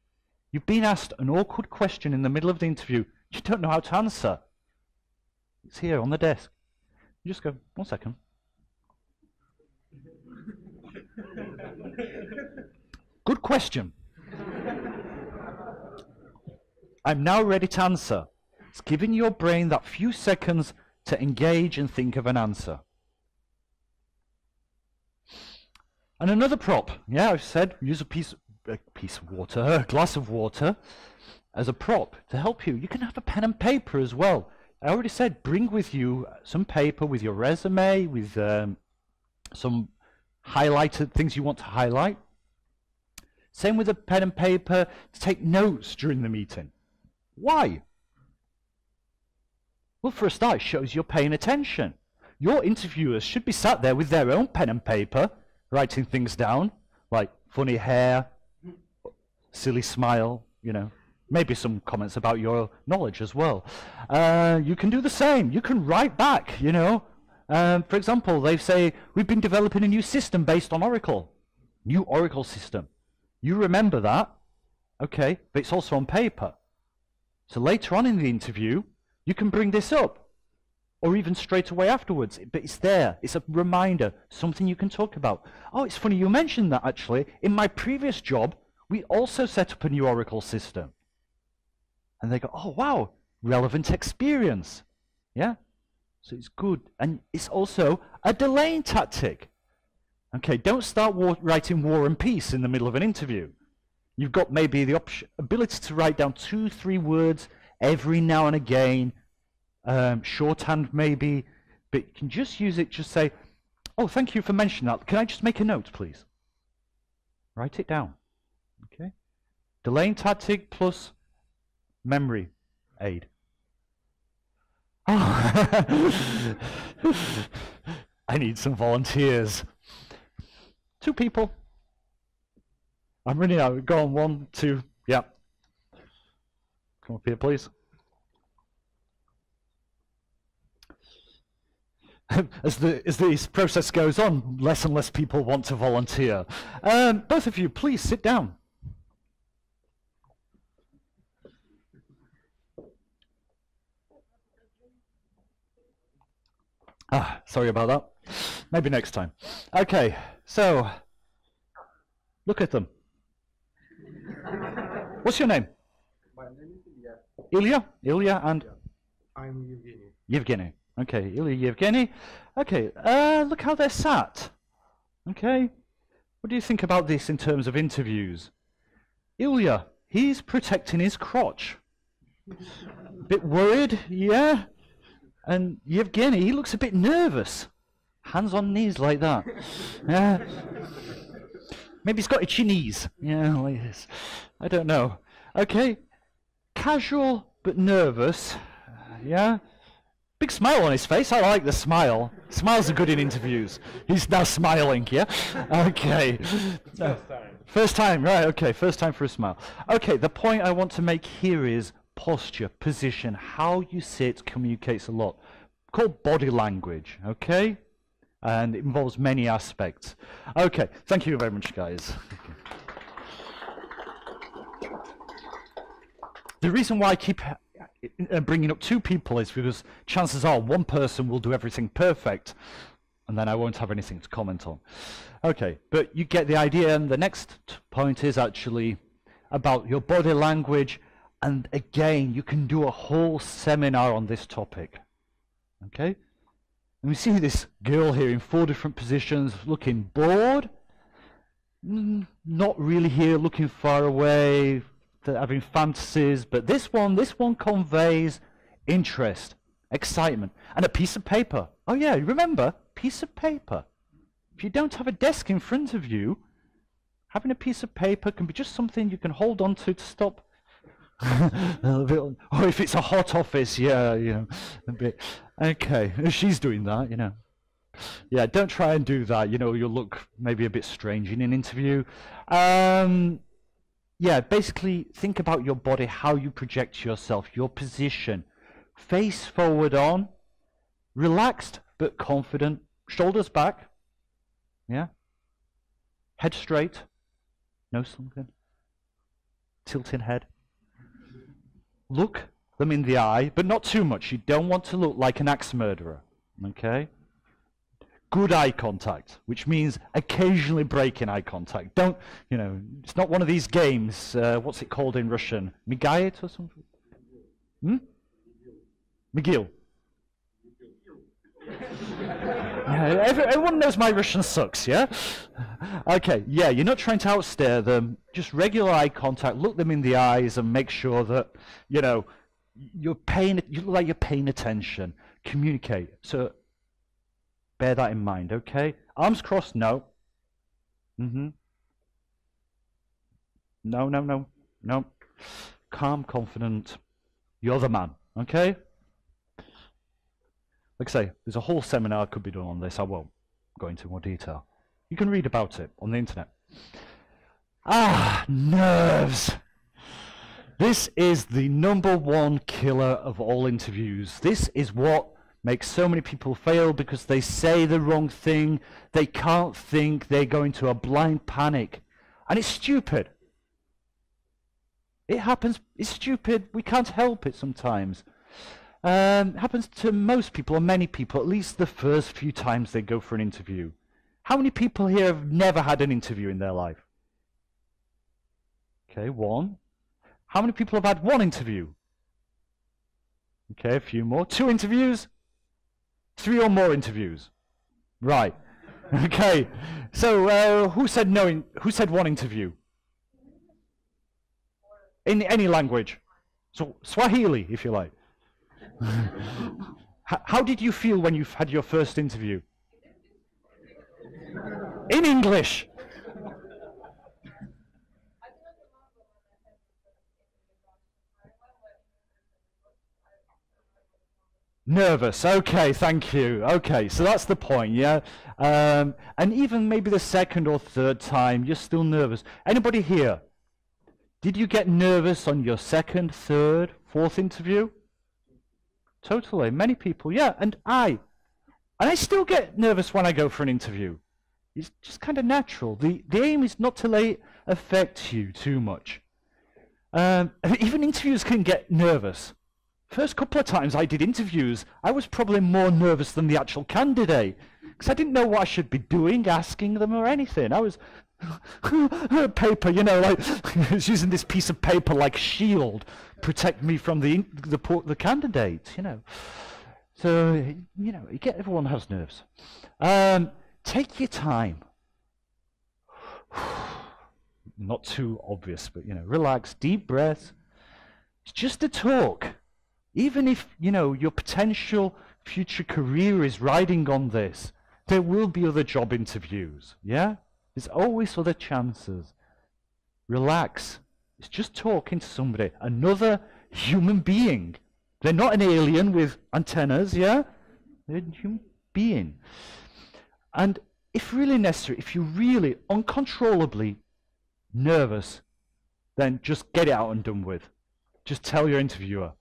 You've been asked an awkward question in the middle of the interview. You don't know how to answer. It's here on the desk. You just go, 1 second. Good question. I'm now ready to answer. It's giving your brain that few seconds to engage and think of an answer. And another prop, yeah, I've said use a glass of water as a prop to help you. You can have a pen and paper as well. I already said bring with you some paper with your resume, with some highlighted things you want to highlight. Same with a pen and paper to take notes during the meeting. Why? Well, for a start, it shows you're paying attention. Your interviewers should be sat there with their own pen and paper, writing things down, like funny hair, silly smile, you know, maybe some comments about your knowledge as well. You can do the same. You can write back, you know. For example, they say, we've been developing a new system based on Oracle. New Oracle system. You remember that, okay, but it's also on paper. So later on in the interview, you can bring this up, or even straight away afterwards, but it's there. It's a reminder, something you can talk about. Oh, it's funny you mentioned that, actually. In my previous job, we also set up a new Oracle system. And they go, oh, wow, relevant experience. Yeah? So it's good. And it's also a delaying tactic. Okay, don't start writing War and Peace in the middle of an interview. You've got maybe the ability to write down 2-3 words every now and again, shorthand maybe, but you can just use it, just say, oh, thank you for mentioning that. Can I just make a note, please? Write it down, okay? Delaying tactic plus memory aid. Oh. I need some volunteers. 2 people. I'm running out. Go on, 1, 2, yeah. Come up here, please. As this process goes on, less and less people want to volunteer. Both of you, please sit down. Ah, sorry about that. Maybe next time. Okay, so Look at them. What's your name? My name is Ilya. Ilya? Ilya and? I'm Yevgeny. Yevgeny. Okay, Ilya, Yevgeny. Okay, look how they're sat. Okay. What do you think about this in terms of interviews? Ilya, he's protecting his crotch. Bit worried, yeah? And Yevgeny, he looks a bit nervous. Hands on knees like that. Yeah. Maybe he's got itchy knees. Yeah, like this. I don't know. Okay. Casual but nervous. Yeah. Big smile on his face. I like the smile. Smiles are good in interviews. He's now smiling, yeah? Okay. First time. First time, right, okay. First time for a smile. Okay, the point I want to make here is posture, position, how you sit communicates a lot. Called body language, okay? And it involves many aspects. Okay, thank you very much, guys. The reason why I keep bringing up two people is because chances are one person will do everything perfect, and then I won't have anything to comment on. Okay, but you get the idea, and the next point is actually about your body language, and again, you can do a whole seminar on this topic. Okay? And we see this girl here in 4 different positions, looking bored, not really here, looking far away, having fantasies, but this one conveys interest, excitement, and a piece of paper. Oh yeah, remember, piece of paper. If you don't have a desk in front of you, having a piece of paper can be just something you can hold on to stop. Or if it's a hot office, yeah, you know, a bit. Okay, she's doing that, you know. Yeah, don't try and do that, you know, you'll look maybe a bit strange in an interview. Yeah, basically think about your body, how you project yourself, your position. Face forward on, relaxed but confident, shoulders back, yeah. Head straight, no sunken, tilting head. Look them in the eye, but not too much. You don't want to look like an axe murderer, okay? Good eye contact, which means occasionally breaking eye contact. Don't, you know, it's not one of these games. What's it called in Russian? Migayet or something? Hmm? Miguel. Yeah, everyone knows my Russian sucks, yeah? Okay, yeah, you're not trying to outstare them, just regular eye contact, look them in the eyes and make sure that, you know, you look like you're paying attention. Communicate, so bear that in mind, okay? Arms crossed, no. Mm-hmm. No, no, no, no. Calm, confident, you're the man, okay? Like I say, there's a whole seminar could be done on this. I won't go into more detail. You can read about it on the internet. Ah, nerves. This is the #1 killer of all interviews. This is what makes so many people fail because they say the wrong thing. They can't think. They go into a blind panic. And it's stupid. It happens. It's stupid. We can't help it sometimes. Happens to most people, or many people, at least the first few times they go for an interview. How many people here have never had an interview in their life? Okay, 1. How many people have had 1 interview? Okay, a few more. 2 interviews? 3 or more interviews? Right. Okay. So, who said no? Who said 1 interview? In any language. So, Swahili, if you like. How did you feel when you had your first interview? In English. Nervous. Okay, thank you. Okay, so that's the point, yeah? And even maybe the 2nd or 3rd time, you're still nervous. Anybody here? Did you get nervous on your 2nd, 3rd, 4th interview? Totally, many people, yeah, and I still get nervous when I go for an interview. It's just kind of natural. The aim is not to let it affect you too much. Even interviews can get nervous. First couple of times I did interviews, I was probably more nervous than the actual candidate because I didn't know what I should be doing, asking them or anything. I was paper, you know, like she's using this piece of paper like shield, protect me from the candidates, you know. So, you know, you get, everyone has nerves. Take your time. Not too obvious, but, you know, relax, deep breath. It's just a talk. Even if, you know, your potential future career is riding on this, there will be other job interviews, yeah? There's always other chances. Relax. It's just talking to somebody, another human being. They're not an alien with antennas, yeah? They're a human being. And if really necessary, if you're really uncontrollably nervous, then just get it out and done with. Just tell your interviewer.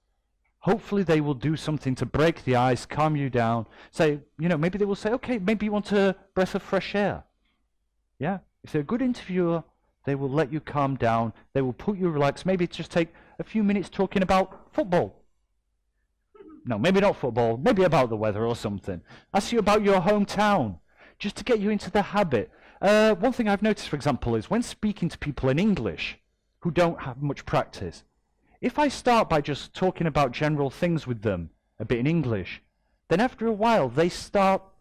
Hopefully they will do something to break the ice, calm you down, say, you know, maybe they will say, okay, maybe you want a breath of fresh air. Yeah, if they're a good interviewer, they will let you calm down, they will put you relaxed, maybe just take a few minutes talking about football. No, maybe not football, maybe about the weather or something. Ask you about your hometown, just to get you into the habit. One thing I've noticed, for example, is when speaking to people in English who don't have much practice, if I start by just talking about general things with them, a bit in English, then after a while they stop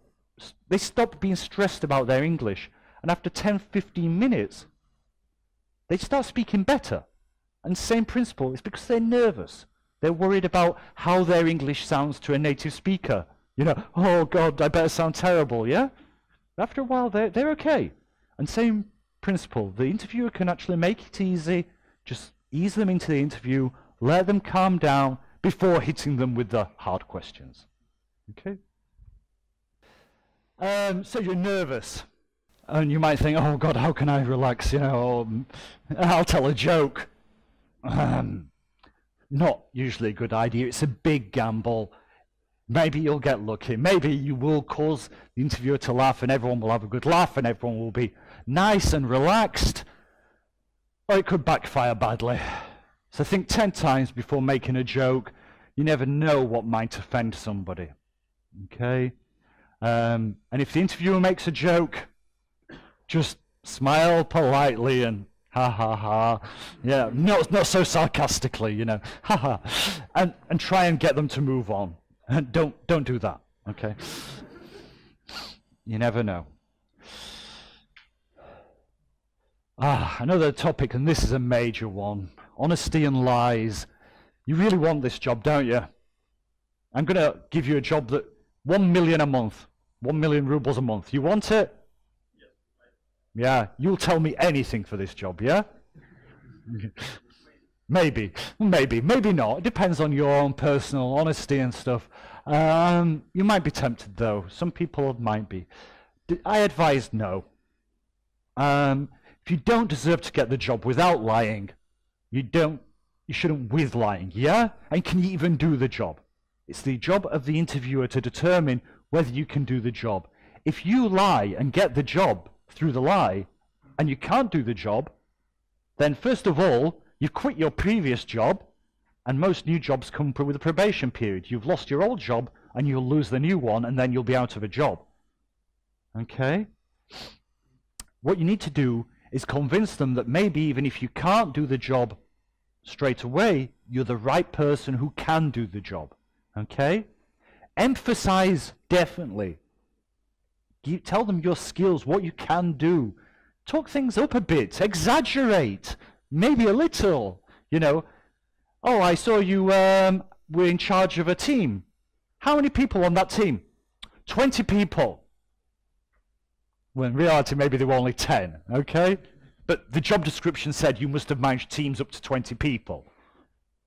being stressed about their English, and after 10-15 minutes, they start speaking better. And same principle, it's because they're nervous. They're worried about how their English sounds to a native speaker. You know, oh God, I better sound terrible, yeah? After a while, they're okay. And same principle, the interviewer can actually make it easy, just ease them into the interview, let them calm down before hitting them with the hard questions. Okay? So you're nervous. And you might think, oh God, how can I relax, you know, I'll tell a joke. Not usually a good idea, it's a big gamble. Maybe you'll get lucky, maybe you will cause the interviewer to laugh and everyone will have a good laugh and everyone will be nice and relaxed, or it could backfire badly. So think 10 times before making a joke, you never know what might offend somebody, okay? And if the interviewer makes a joke, just smile politely and ha ha ha, yeah, not so sarcastically, you know, ha ha, and try and get them to move on, and don't do that, okay? You never know. Another topic, and this is a major one: honesty and lies. You really want this job, don't you? I'm gonna give you a job that 1 million a month, 1 million rubles a month. You want it? Yeah, you'll tell me anything for this job, yeah? Maybe not. It depends on your own personal honesty and stuff. You might be tempted, though. Some people might be. I advise no. If you don't deserve to get the job without lying, you shouldn't with lying, yeah? And can you even do the job? It's the job of the interviewer to determine whether you can do the job. If you lie and get the job through the lie, and you can't do the job, then first of all, you've quit your previous job, and most new jobs come with a probation period. You've lost your old job, and you'll lose the new one, and then you'll be out of a job. Okay? What you need to do is convince them that maybe even if you can't do the job straight away, you're the right person who can do the job. Okay? Emphasize definitely. You tell them your skills, what you can do. Talk things up a bit, exaggerate, maybe a little, you know. Oh, I saw you were in charge of a team. How many people on that team? 20 people. Well, in reality, maybe there were only 10, okay? But the job description said you must have managed teams up to 20 people.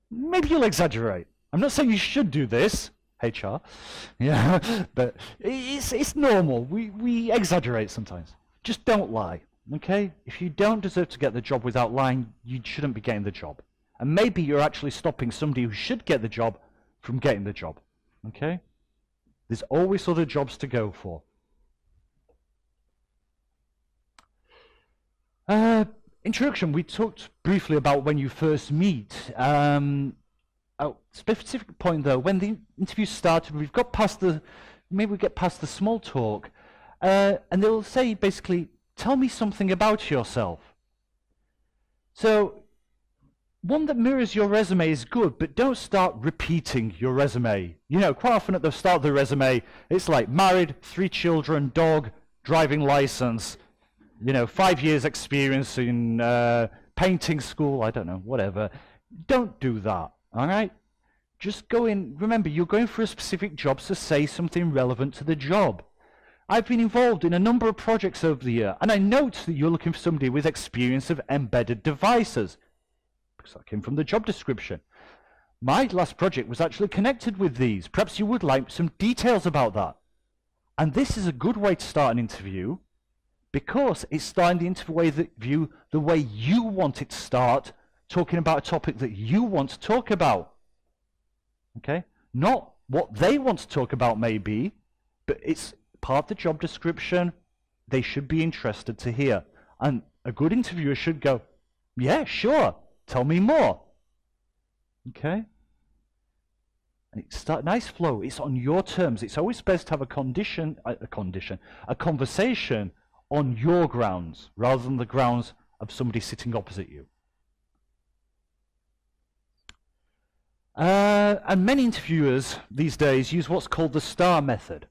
Maybe you'll exaggerate. I'm not saying you should do this. HR, yeah, but it's normal. We exaggerate sometimes. Just don't lie, okay? If you don't deserve to get the job without lying, you shouldn't be getting the job. And maybe you're actually stopping somebody who should get the job from getting the job, okay? There's always other jobs to go for. Introduction. We talked briefly about when you first meet. Oh, specific point though, when the interview started, we've got past the, maybe we get past the small talk, and they'll say basically, tell me something about yourself. So one that mirrors your resume is good, but don't start repeating your resume. You know, quite often at the start of the resume, it's like married, 3 children, dog, driving license, you know, 5 years experience in painting school, I don't know, whatever. Don't do that, all right? Just go in, remember, you're going for a specific job, so say something relevant to the job. I've been involved in a number of projects over the year, and I note that you're looking for somebody with experience of embedded devices, because that came from the job description. My last project was actually connected with these. Perhaps you would like some details about that. And this is a good way to start an interview, because it's starting the interview the way you want it to start, talking about a topic that you want to talk about. Okay? Not what they want to talk about, maybe, but it's part of the job description. They should be interested to hear. And a good interviewer should go, yeah, sure, tell me more. Okay? And it's a nice flow. It's on your terms. It's always best to have a conversation on your grounds rather than the grounds of somebody sitting opposite you. And many interviewers these days use what's called the STAR method,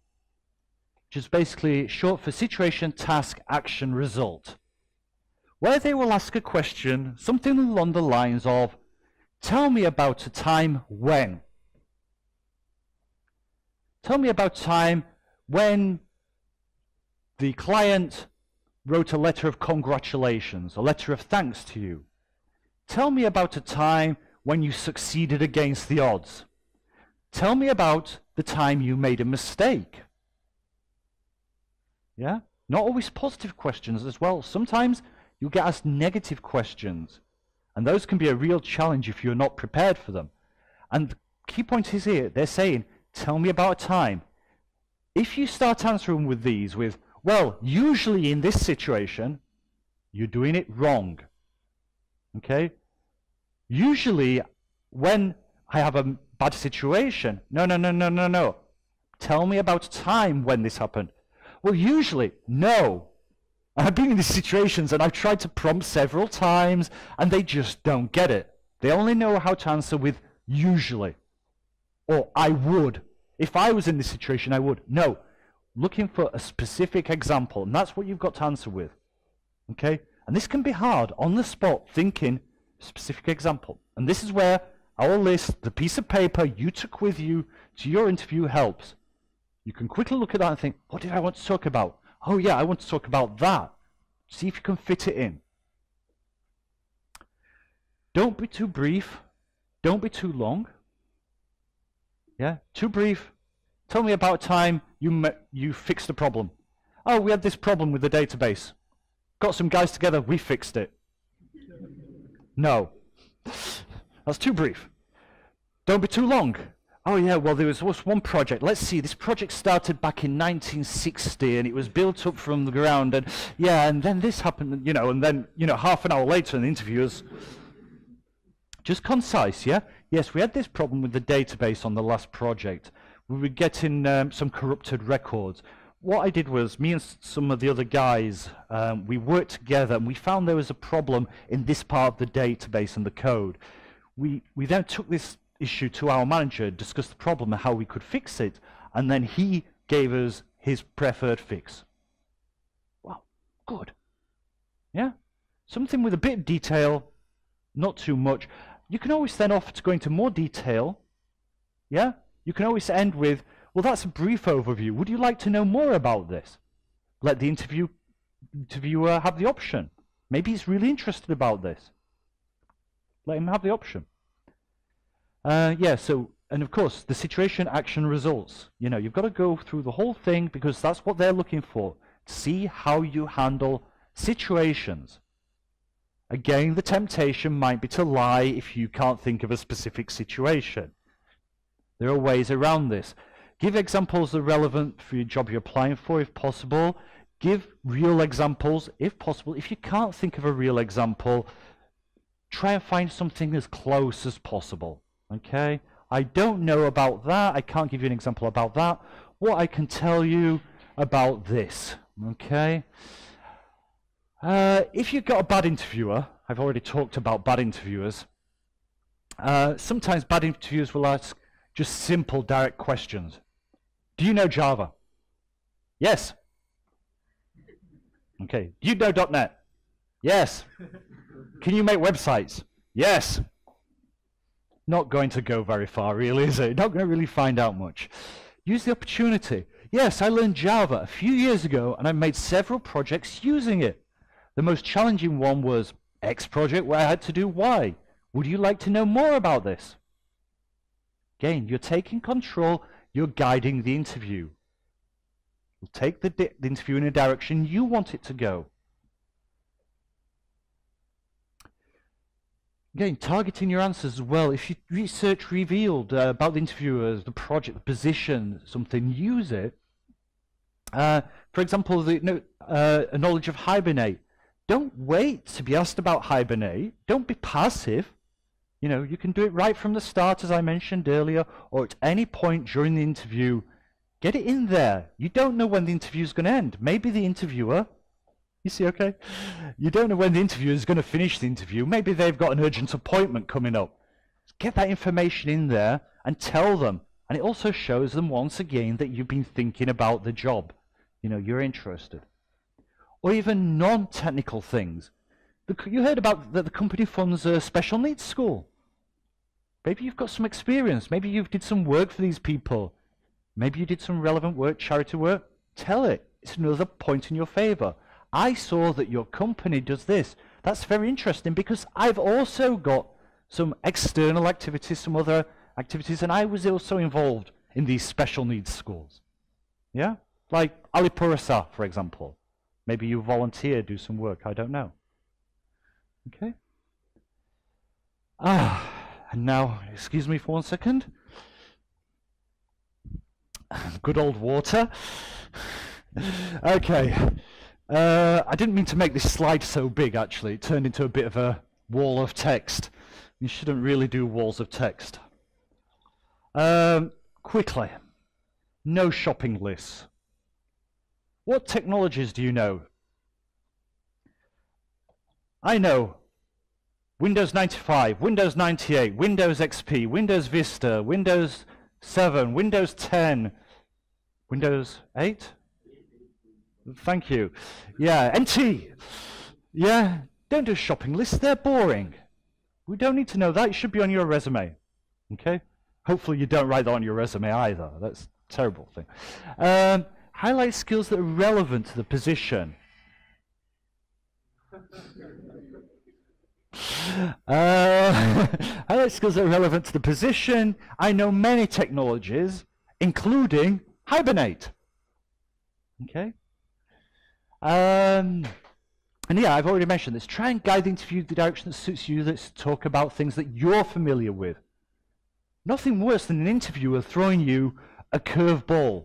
which is basically short for situation, task, action, result, where they will ask a question, something along the lines of, tell me about a time when. Tell me about time when the client wrote a letter of congratulations, a letter of thanks to you. Tell me about a time when you succeeded against the odds. Tell me about the time you made a mistake. Yeah? Not always positive questions as well. Sometimes you get asked negative questions, and those can be a real challenge if you're not prepared for them. And the key point is here, they're saying, tell me about a time. If you start answering with these with, well, usually in this situation, you're doing it wrong. Okay? Usually, when I have a bad situation, no. Tell me about a time when this happened. Well, usually, no. I've been in these situations and I've tried to prompt several times and they just don't get it. They only know how to answer with usually, or I would. If I was in this situation, I would. No, looking for a specific example, and that's what you've got to answer with. Okay? And this can be hard, on the spot, thinking specific example. And this is where our list, the piece of paper you took with you to your interview, helps. You can quickly look at that and think, what did I want to talk about? Oh yeah, I want to talk about that. See if you can fit it in. Don't be too brief. Don't be too long. Yeah, too brief. Tell me about a time you fixed a problem. Oh, we had this problem with the database. Got some guys together, we fixed it. No. That's too brief. Don't be too long. Oh yeah, well there was one project. Let's see, this project started back in 1960 and it was built up from the ground and yeah, and then this happened, you know, and then, you know, half an hour later and the interviewers. Just concise, yeah? Yes, we had this problem with the database on the last project. We were getting some corrupted records. What I did was, me and some of the other guys, we worked together and we found there was a problem in this part of the database and the code. We then took this issue to our manager, discussed the problem and how we could fix it, and then he gave us his preferred fix. Wow, good. Yeah? Something with a bit of detail, not too much. You can always then offer to go into more detail. Yeah? You can always end with, well, that's a brief overview. Would you like to know more about this? Let the interviewer have the option. Maybe he's really interested about this. Let him have the option. Yeah, so, and of course, the situation, action, results. You know, you've got to go through the whole thing because that's what they're looking for. See how you handle situations. Again, the temptation might be to lie if you can't think of a specific situation. There are ways around this. Give examples that are relevant for your job you're applying for, if possible. Give real examples, if possible. If you can't think of a real example, try and find something as close as possible. Okay? I don't know about that. I can't give you an example about that. What I can tell you about this. Okay? If you've got a bad interviewer, I've already talked about bad interviewers. Sometimes bad interviewers will ask just simple, direct questions. Do you know Java? Yes. Okay. Do you know .NET? Yes. Can you make websites? Yes. Not going to go very far, really, is it? Not going to really find out much. Use the opportunity. Yes, I learned Java a few years ago, and I made several projects using it. The most challenging one was X project where I had to do Y. Would you like to know more about this? Again, you're taking control. You're guiding the interview. You'll take the interview in a direction you want it to go. Again, targeting your answers as well. If you research revealed about the interviewers, the project, the position, something, use it. For example, a knowledge of Hibernate. Don't wait to be asked about Hibernate. Don't be passive. You know, you can do it right from the start, as I mentioned earlier, or at any point during the interview. Get it in there. You don't know when the interview is going to end. Maybe the interviewer, you see, okay? You don't know when the interviewer is going to finish the interview. Maybe they've got an urgent appointment coming up. Get that information in there and tell them. And it also shows them once again that you've been thinking about the job. You know, you're interested. Or even non-technical things. You heard about that the company funds a special needs school. Maybe you've got some experience. Maybe you've did some work for these people. Maybe you did some relevant work, charity work. Tell it. It's another point in your favor. I saw that your company does this. That's very interesting because I've also got some external activities, some other activities, and I was also involved in these special needs schools. Yeah? Like Alipurasa, for example. Maybe you volunteer, do some work. I don't know. Okay? And now, excuse me for 1 second. Good old water. Okay. I didn't mean to make this slide so big, actually. It turned into a bit of a wall of text. You shouldn't really do walls of text. Quickly. No shopping lists. What technologies do you know? I know Windows 95, Windows 98, Windows XP, Windows Vista, Windows 7, Windows 10, Windows 8? Thank you. Yeah, NT. Yeah, don't do shopping lists, they're boring. We don't need to know that, it should be on your resume. Okay? Hopefully you don't write that on your resume either, that's a terrible thing. Highlight skills that are relevant to the position. I like skills that are relevant to the position. I know many technologies, including Hibernate. Okay. And yeah, I've already mentioned this. Try and guide the interview in the direction that suits you. Let's talk about things that you're familiar with. Nothing worse than an interviewer throwing you a curveball.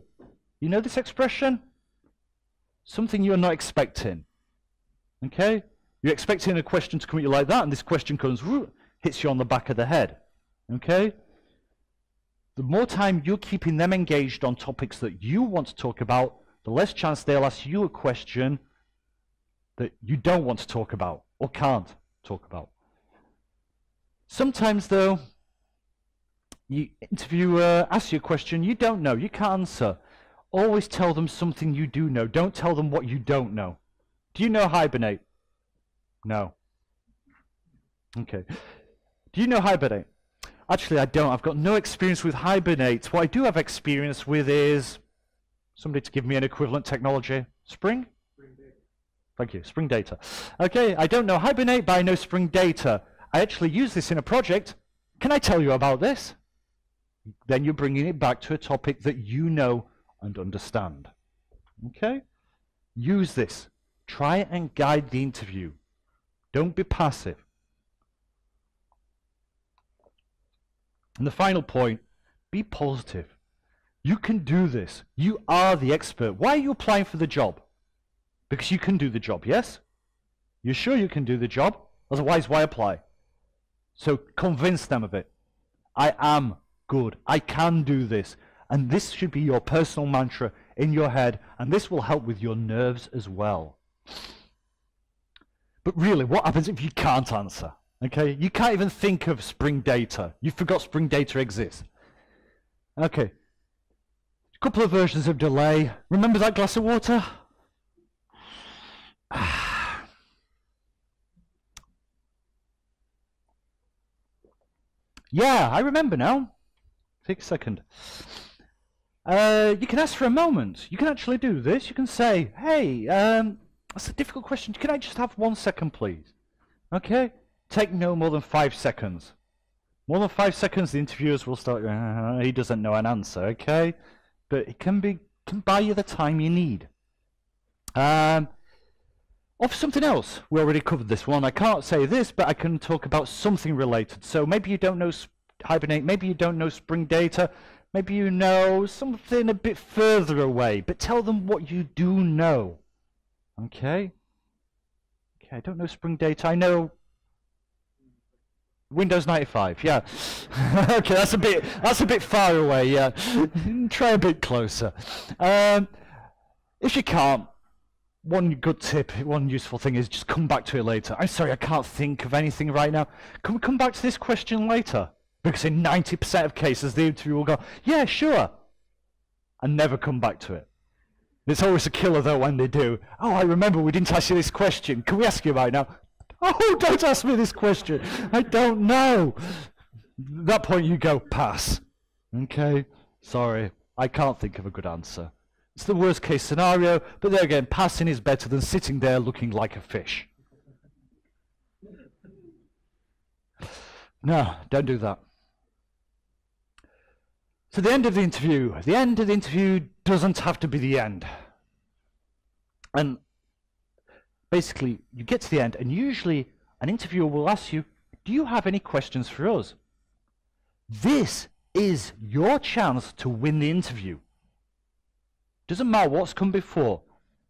You know this expression? Something you're not expecting. Okay? You're expecting a question to come at you like that, and this question comes, whoo, hits you on the back of the head. Okay? The more time you're keeping them engaged on topics that you want to talk about, the less chance they'll ask you a question that you don't want to talk about or can't talk about. Sometimes, though, the interviewer asks you a question you don't know, you can't answer. Always tell them something you do know. Don't tell them what you don't know. Do you know Hibernate? No. Okay. Do you know Hibernate? Actually, I don't. I've got no experience with Hibernate. What I do have experience with is somebody to give me an equivalent technology. Spring? Spring Data. Thank you. Spring Data. Okay. I don't know Hibernate, but I know Spring Data. I actually use this in a project. Can I tell you about this? Then you're bringing it back to a topic that you know and understand. Okay? Use this. Try and guide the interview. Don't be passive. And the final point, be positive. You can do this. You are the expert. Why are you applying for the job? Because you can do the job, yes? You're sure you can do the job? Otherwise, why apply? So convince them of it. I am good. I can do this. And this should be your personal mantra in your head, and this will help with your nerves as well. But really, what happens if you can't answer? Okay, you can't even think of Spring Data. You forgot Spring Data exists. Okay, a couple of versions of delay. Remember that glass of water? Yeah, I remember now. Take a second. You can ask for a moment. You can actually do this. You can say, hey, that's a difficult question. Can I just have 1 second, please? Okay. Take no more than 5 seconds. More than 5 seconds, the interviewers will start, he doesn't know an answer, okay? But it can buy you the time you need. Or something else. We already covered this one. I can't say this, but I can talk about something related. So maybe you don't know Hibernate, maybe you don't know Spring Data, maybe you know something a bit further away, but tell them what you do know. Okay? Okay, I don't know Spring Data. I know Windows 95, yeah. Okay, that's a bit far away, yeah. Try a bit closer. If you can't, one good tip, one useful thing is just come back to it later. I'm sorry, I can't think of anything right now. Can we come back to this question later? Because in 90% of cases, the interview will go, yeah, sure, and never come back to it. It's always a killer, though, when they do. Oh, I remember we didn't ask you this question. Can we ask you right now? Oh, don't ask me this question. I don't know. At that point, you go, pass. Okay, sorry. I can't think of a good answer. It's the worst case scenario, but there again, passing is better than sitting there looking like a fish. No, don't do that. So the end of the interview. The end of the interview doesn't have to be the end. And basically, you get to the end, and usually an interviewer will ask you, do you have any questions for us? This is your chance to win the interview. Doesn't matter what's come before.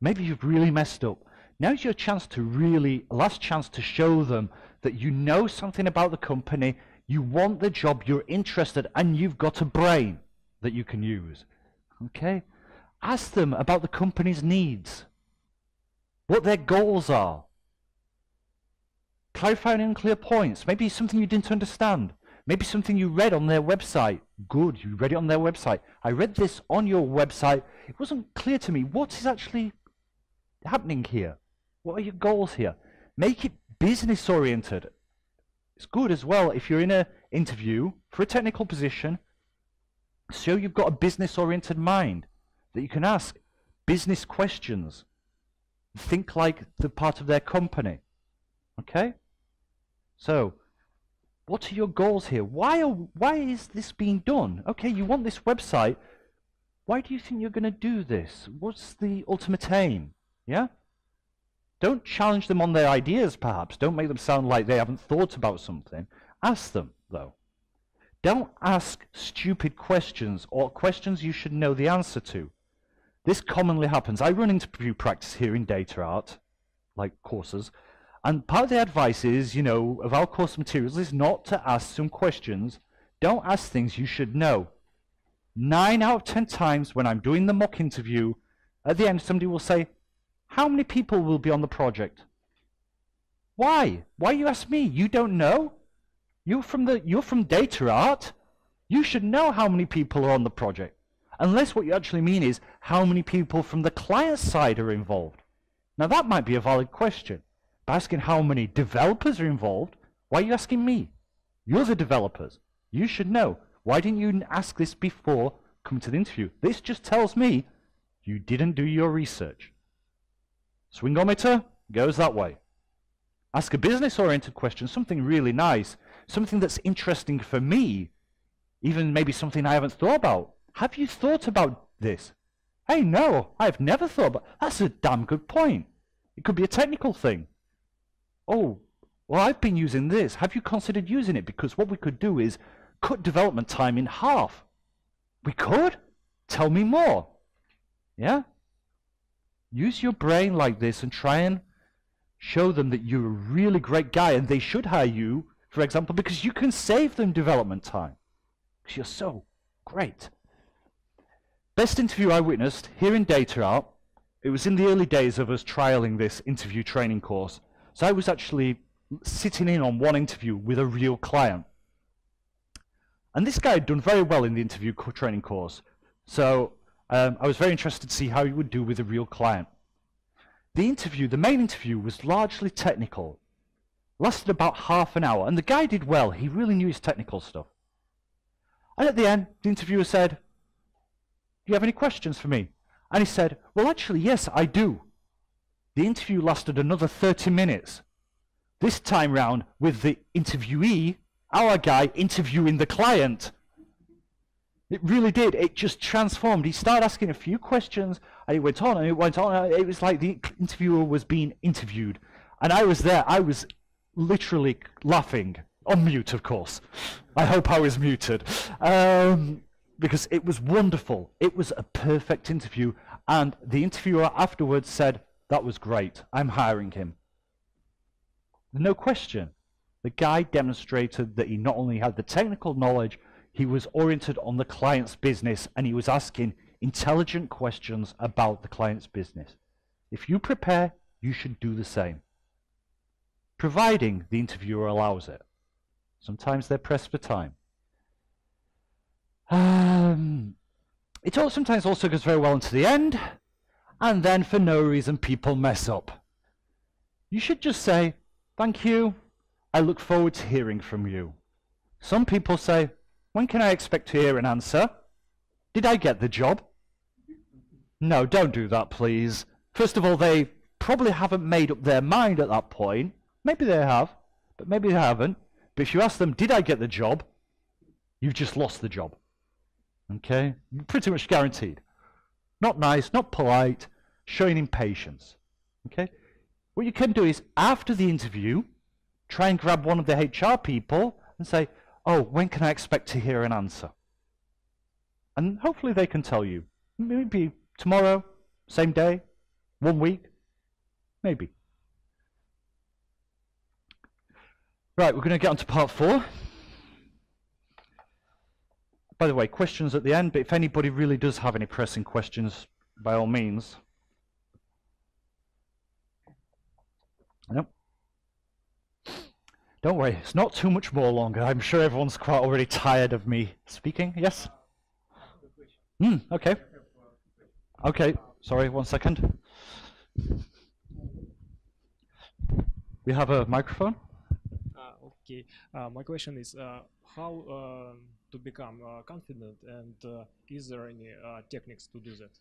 Maybe you've really messed up. Now's your chance to really, last chance to show them that you know something about the company, you want the job, you're interested, and you've got a brain that you can use. Okay? Ask them about the company's needs. What their goals are. Clarify unclear points. Maybe something you didn't understand. Maybe something you read on their website. Good, you read it on their website. I read this on your website. It wasn't clear to me. What is actually happening here? What are your goals here? Make it business oriented. It's good as well if you're in an interview for a technical position, so you've got a business oriented mind that you can ask business questions. Think like the part of their company. Okay? So, what are your goals here? Why is this being done? Okay, you want this website. Why do you think you're going to do this? What's the ultimate aim? Yeah? Don't challenge them on their ideas, perhaps. Don't make them sound like they haven't thought about something. Ask them, though. Don't ask stupid questions or questions you should know the answer to. This commonly happens. I run interview practice here in DataArt, like courses, and part of the advice is, you know, of our course materials is not to ask some questions. Don't ask things you should know. 9 out of 10 times when I'm doing the mock interview, at the end somebody will say, how many people will be on the project? Why? Why you ask me? You don't know? You're from DataArt. You should know how many people are on the project. Unless what you actually mean is how many people from the client side are involved. Now that might be a valid question. By asking how many developers are involved, why are you asking me? You're the developers. You should know. Why didn't you ask this before coming to the interview? This just tells me you didn't do your research. Swingometer goes that way. Ask a business-oriented question, something really nice, something that's interesting for me, even maybe something I haven't thought about. Have you thought about this? Hey, no, I've never thought about it. That's a damn good point. It could be a technical thing. Oh, well, I've been using this. Have you considered using it? Because what we could do is cut development time in half. We could? Tell me more. Yeah? Use your brain like this and try and show them that you're a really great guy and they should hire you, for example, because you can save them development time. Because you're so great. Best interview I witnessed here in DataArt, it was in the early days of us trialing this interview training course. So I was actually sitting in on one interview with a real client. And this guy had done very well in the interview training course. So I was very interested to see how he would do with a real client. The interview, the main interview, was largely technical. Lasted about half an hour, and the guy did well. He really knew his technical stuff. And at the end, the interviewer said, "Do you have any questions for me?" And he said, "Well, actually, yes, I do." The interview lasted another 30 minutes. This time round, with the interviewee, our guy interviewing the client. It really did. It just transformed. He started asking a few questions, and it went on, and it went on. It was like the interviewer was being interviewed. And I was there. I was literally laughing. On mute, of course. I hope I was muted. Because it was wonderful. It was a perfect interview. And the interviewer afterwards said, "That was great. I'm hiring him." No question. The guy demonstrated that he not only had the technical knowledge, he was oriented on the client's business, and he was asking intelligent questions about the client's business. If you prepare, you should do the same, providing the interviewer allows it. Sometimes they're pressed for time. It all sometimes also goes very well into the end, and then for no reason people mess up. You should just say, "Thank you, I look forward to hearing from you." Some people say, "When can I expect to hear an answer? Did I get the job?" No, don't do that, please. First of all, they probably haven't made up their mind at that point. Maybe they have, but maybe they haven't. But if you ask them, "Did I get the job?" you've just lost the job. Okay? Pretty much guaranteed. Not nice, not polite, showing impatience. Okay? What you can do is, after the interview, try and grab one of the HR people and say, "Oh, when can I expect to hear an answer?" And hopefully they can tell you. Maybe tomorrow, same day, 1 week, maybe. Right, we're going to get on to part 4. By the way, questions at the end, but if anybody really does have any pressing questions, by all means. Nope. Don't worry, it's not too much more longer. I'm sure everyone's quite already tired of me speaking. Yes? Okay. Okay, sorry, 1 second. We have a microphone. Okay, my question is how to become confident, and is there any techniques to do that?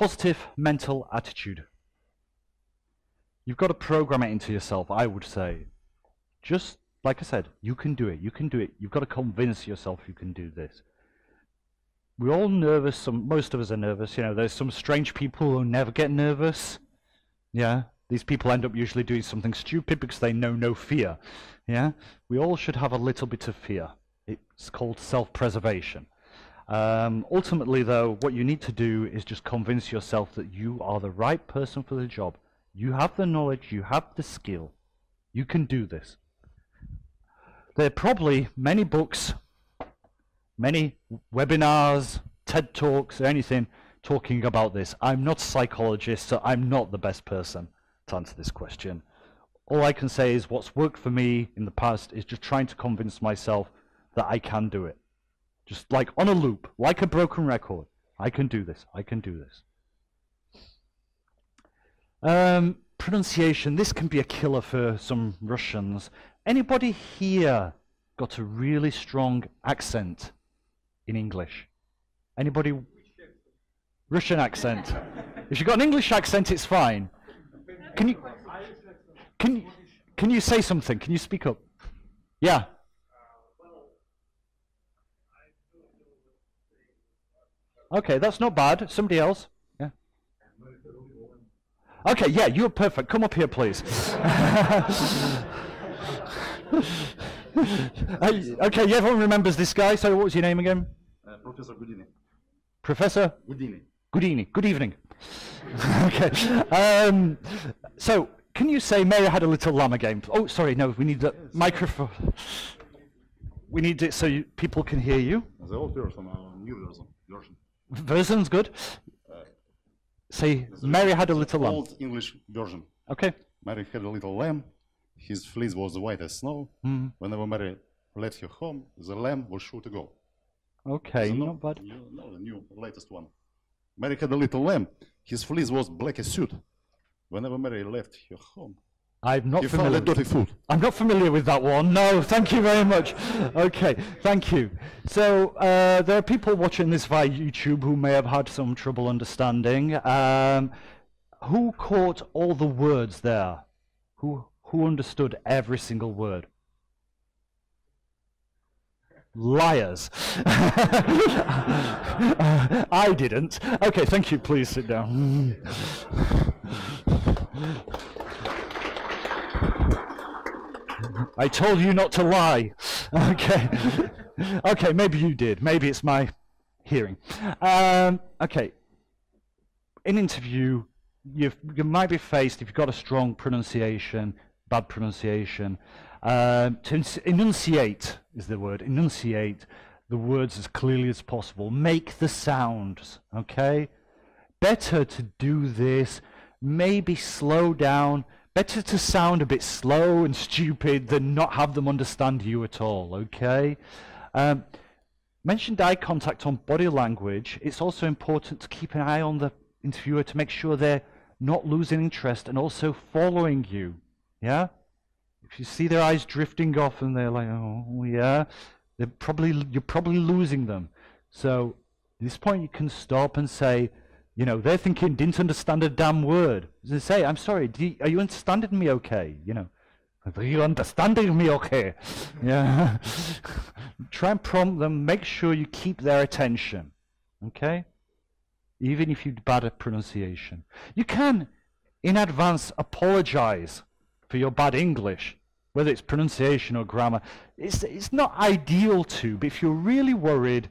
Positive mental attitude. You've got to program it into yourself, I would say. Just like I said, you can do it, you can do it. You've got to convince yourself you can do this. We're all nervous, most of us are nervous. You know, there's some strange people who never get nervous. Yeah, these people end up usually doing something stupid because they know no fear. Yeah, we all should have a little bit of fear. It's called self-preservation. Ultimately though, what you need to do is just convince yourself that you are the right person for the job. You have the knowledge, you have the skill, you can do this. There are probably many books, many webinars, TED Talks, anything talking about this. I'm not a psychologist, so I'm not the best person to answer this question. All I can say is what's worked for me in the past is just trying to convince myself that I can do it. Just like on a loop, like a broken record. I can do this, I can do this. Pronunciation, this can be a killer for some Russians. Anybody here got a really strong accent in English? Anybody? Russian accent. If you've got an English accent, it's fine. Can you say something? Can you speak up? Yeah. Okay, that's not bad. Somebody else? Okay, yeah, you're perfect. Come up here, please. Okay, everyone remembers this guy. So what was your name again? Professor Gudini. Professor? Gudini. Gudini. Good evening. Okay. So, can you say Mary had a little lamb again? Oh, sorry, no, we need the microphone. We need it so people can hear you. The old version, new version. Version's good. Say, Mary had a little lamb. Old English version. Okay. Mary had a little lamb. His fleece was white as snow. Mm. Whenever Mary led her home, the lamb was sure to go. Okay, so not bad. No, the new latest one. Mary had a little lamb. His fleece was black as soot. Whenever Mary left her home, I'm not familiar. Found a dirty food. I'm not familiar with that one. No, thank you very much. Okay, thank you. So there are people watching this via YouTube who may have had some trouble understanding. Who caught all the words there? Who understood every single word? Liars. I didn't. Okay, thank you. Please sit down. I told you not to lie. Okay. Okay, maybe you did. Maybe it's my hearing. Okay. In interview, you might be faced, if you've got a strong pronunciation, bad pronunciation, to enunciate is the word, enunciate the words as clearly as possible. Make the sounds, okay? Better to do this, maybe slow down. Better to sound a bit slow and stupid than not have them understand you at all, okay? Mentioned eye contact on body language. It's also important to keep an eye on the interviewer to make sure they're not losing interest and also following you, yeah? If you see their eyes drifting off and they're like, oh, yeah, you're probably losing them. So at this point you can stop and say, you know, they're thinking, didn't understand a damn word. They say, I'm sorry, are you understanding me okay? You know, are you understanding me okay? Yeah. Try and prompt them, make sure you keep their attention, okay? Even if you're bad at pronunciation. You can, in advance, apologize for your bad English, whether it's pronunciation or grammar. It's not ideal to, but if you're really worried,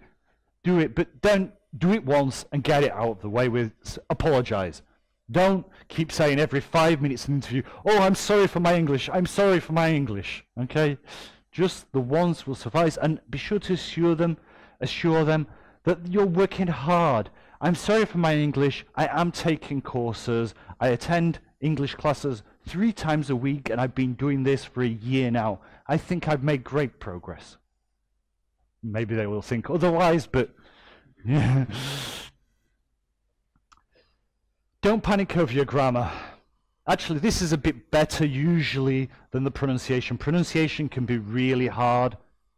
do it, but don't. Do it once and get it out of the way with, apologize. Don't keep saying every 5 minutes in an interview, oh, I'm sorry for my English, I'm sorry for my English, okay? Just the once will suffice, and be sure to assure them that you're working hard. I'm sorry for my English, I am taking courses, I attend English classes 3 times a week, and I've been doing this for a year now. I think I've made great progress. Maybe they will think otherwise, but yeah. Don't panic over your grammar. Actually, this is a bit better usually than the pronunciation. Pronunciation can be really hard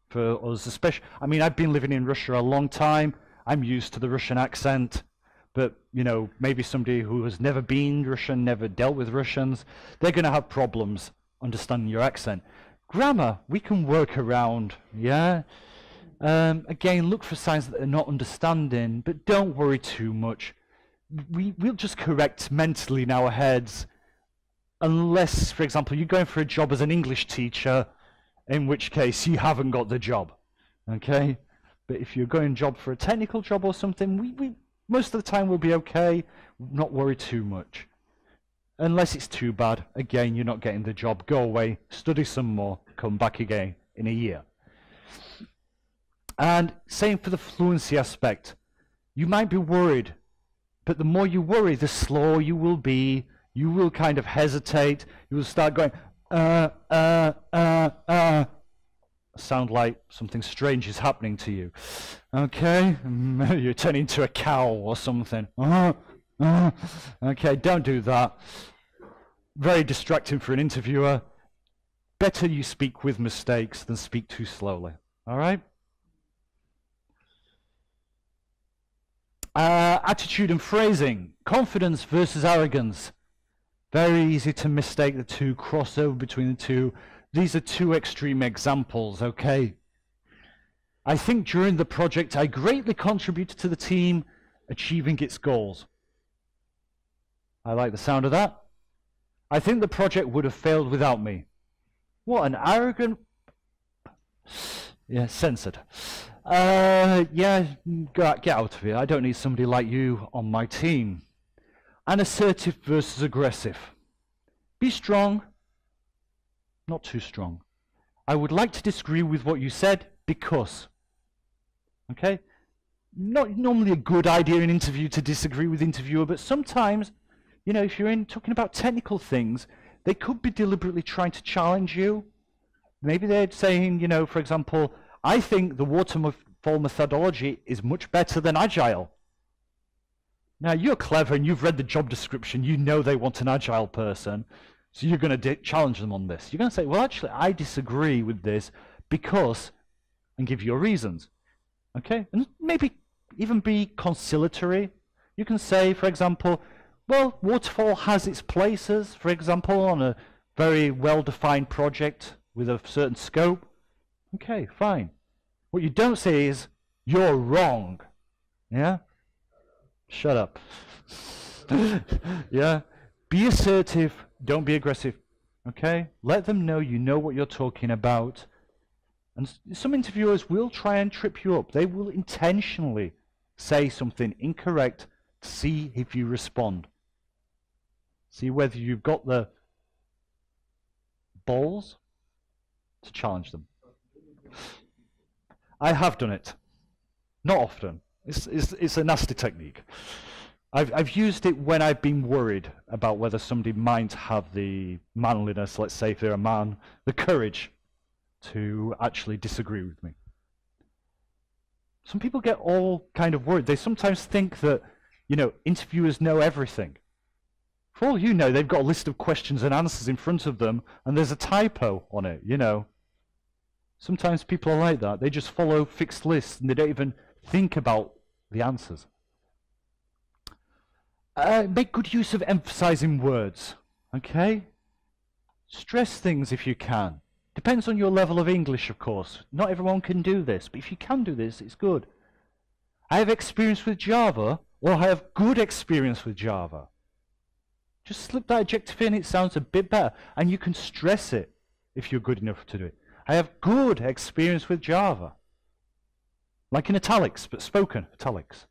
for us, especially. I mean, I've been living in Russia a long time. I'm used to the Russian accent, but you know, maybe somebody who has never been Russian, never dealt with Russians, they're going to have problems understanding your accent. Grammar, we can work around. Yeah. Again, look for signs that they're not understanding, but don't worry too much. We'll just correct mentally in our heads, unless, for example, you're going for a job as an English teacher, in which case you haven't got the job, okay? But if you're going for a technical job or something, most of the time we'll be okay, not worry too much. Unless it's too bad, again, you're not getting the job, go away, study some more, come back again in a year. And same for the fluency aspect. You might be worried, but the more you worry, the slower you will be. You will kind of hesitate. You will start going, sound like something strange is happening to you. Okay, you're turning into a cow or something. Okay, don't do that. Very distracting for an interviewer. Better you speak with mistakes than speak too slowly, all right? Attitude and phrasing, confidence versus arrogance. Very easy to mistake the two, cross over between the two. These are two extreme examples, okay? I think during the project I greatly contributed to the team achieving its goals. I like the sound of that. I think the project would have failed without me. What an arrogant... Yeah, censored. Yeah, get out of here. I don't need somebody like you on my team. And assertive versus aggressive. Be strong, not too strong. I would like to disagree with what you said because. Okay? not normally a good idea in interview to disagree with interviewer, but sometimes, you know, if you're in talking about technical things, they could be deliberately trying to challenge you. Maybe they're saying, you know, for example, I think the waterfall methodology is much better than Agile. Now, you're clever and you've read the job description. You know they want an Agile person. So you're going to challenge them on this. You're going to say, well, actually, I disagree with this because, and give your reasons. Okay? And maybe even be conciliatory. You can say, for example, well, waterfall has its places, for example, on a very well-defined project with a certain scope. Okay, fine. What you don't say is, you're wrong. Yeah? Shut up. Yeah? Be assertive, don't be aggressive. Okay? Let them know you know what you're talking about. And some interviewers will try and trip you up. They will intentionally say something incorrect to see if you respond. See whether you've got the balls to challenge them. I have done it. Not often. It's a nasty technique. I've used it when I've been worried about whether somebody might have the manliness, let's say if they're a man, the courage to actually disagree with me. Some people get all kind of worried. They sometimes think that, you know, interviewers know everything. For all you know, they've got a list of questions and answers in front of them, and there's a typo on it, you know. Sometimes people are like that. They just follow fixed lists, and they don't even think about the answers. Make good use of emphasizing words, okay? Stress things if you can. Depends on your level of English, of course. Not everyone can do this, but if you can do this, it's good. I have experience with Java, or I have good experience with Java. Just slip that adjective in, it sounds a bit better, and you can stress it if you're good enough to do it. I have good experience with Java. Like in italics, but spoken italics.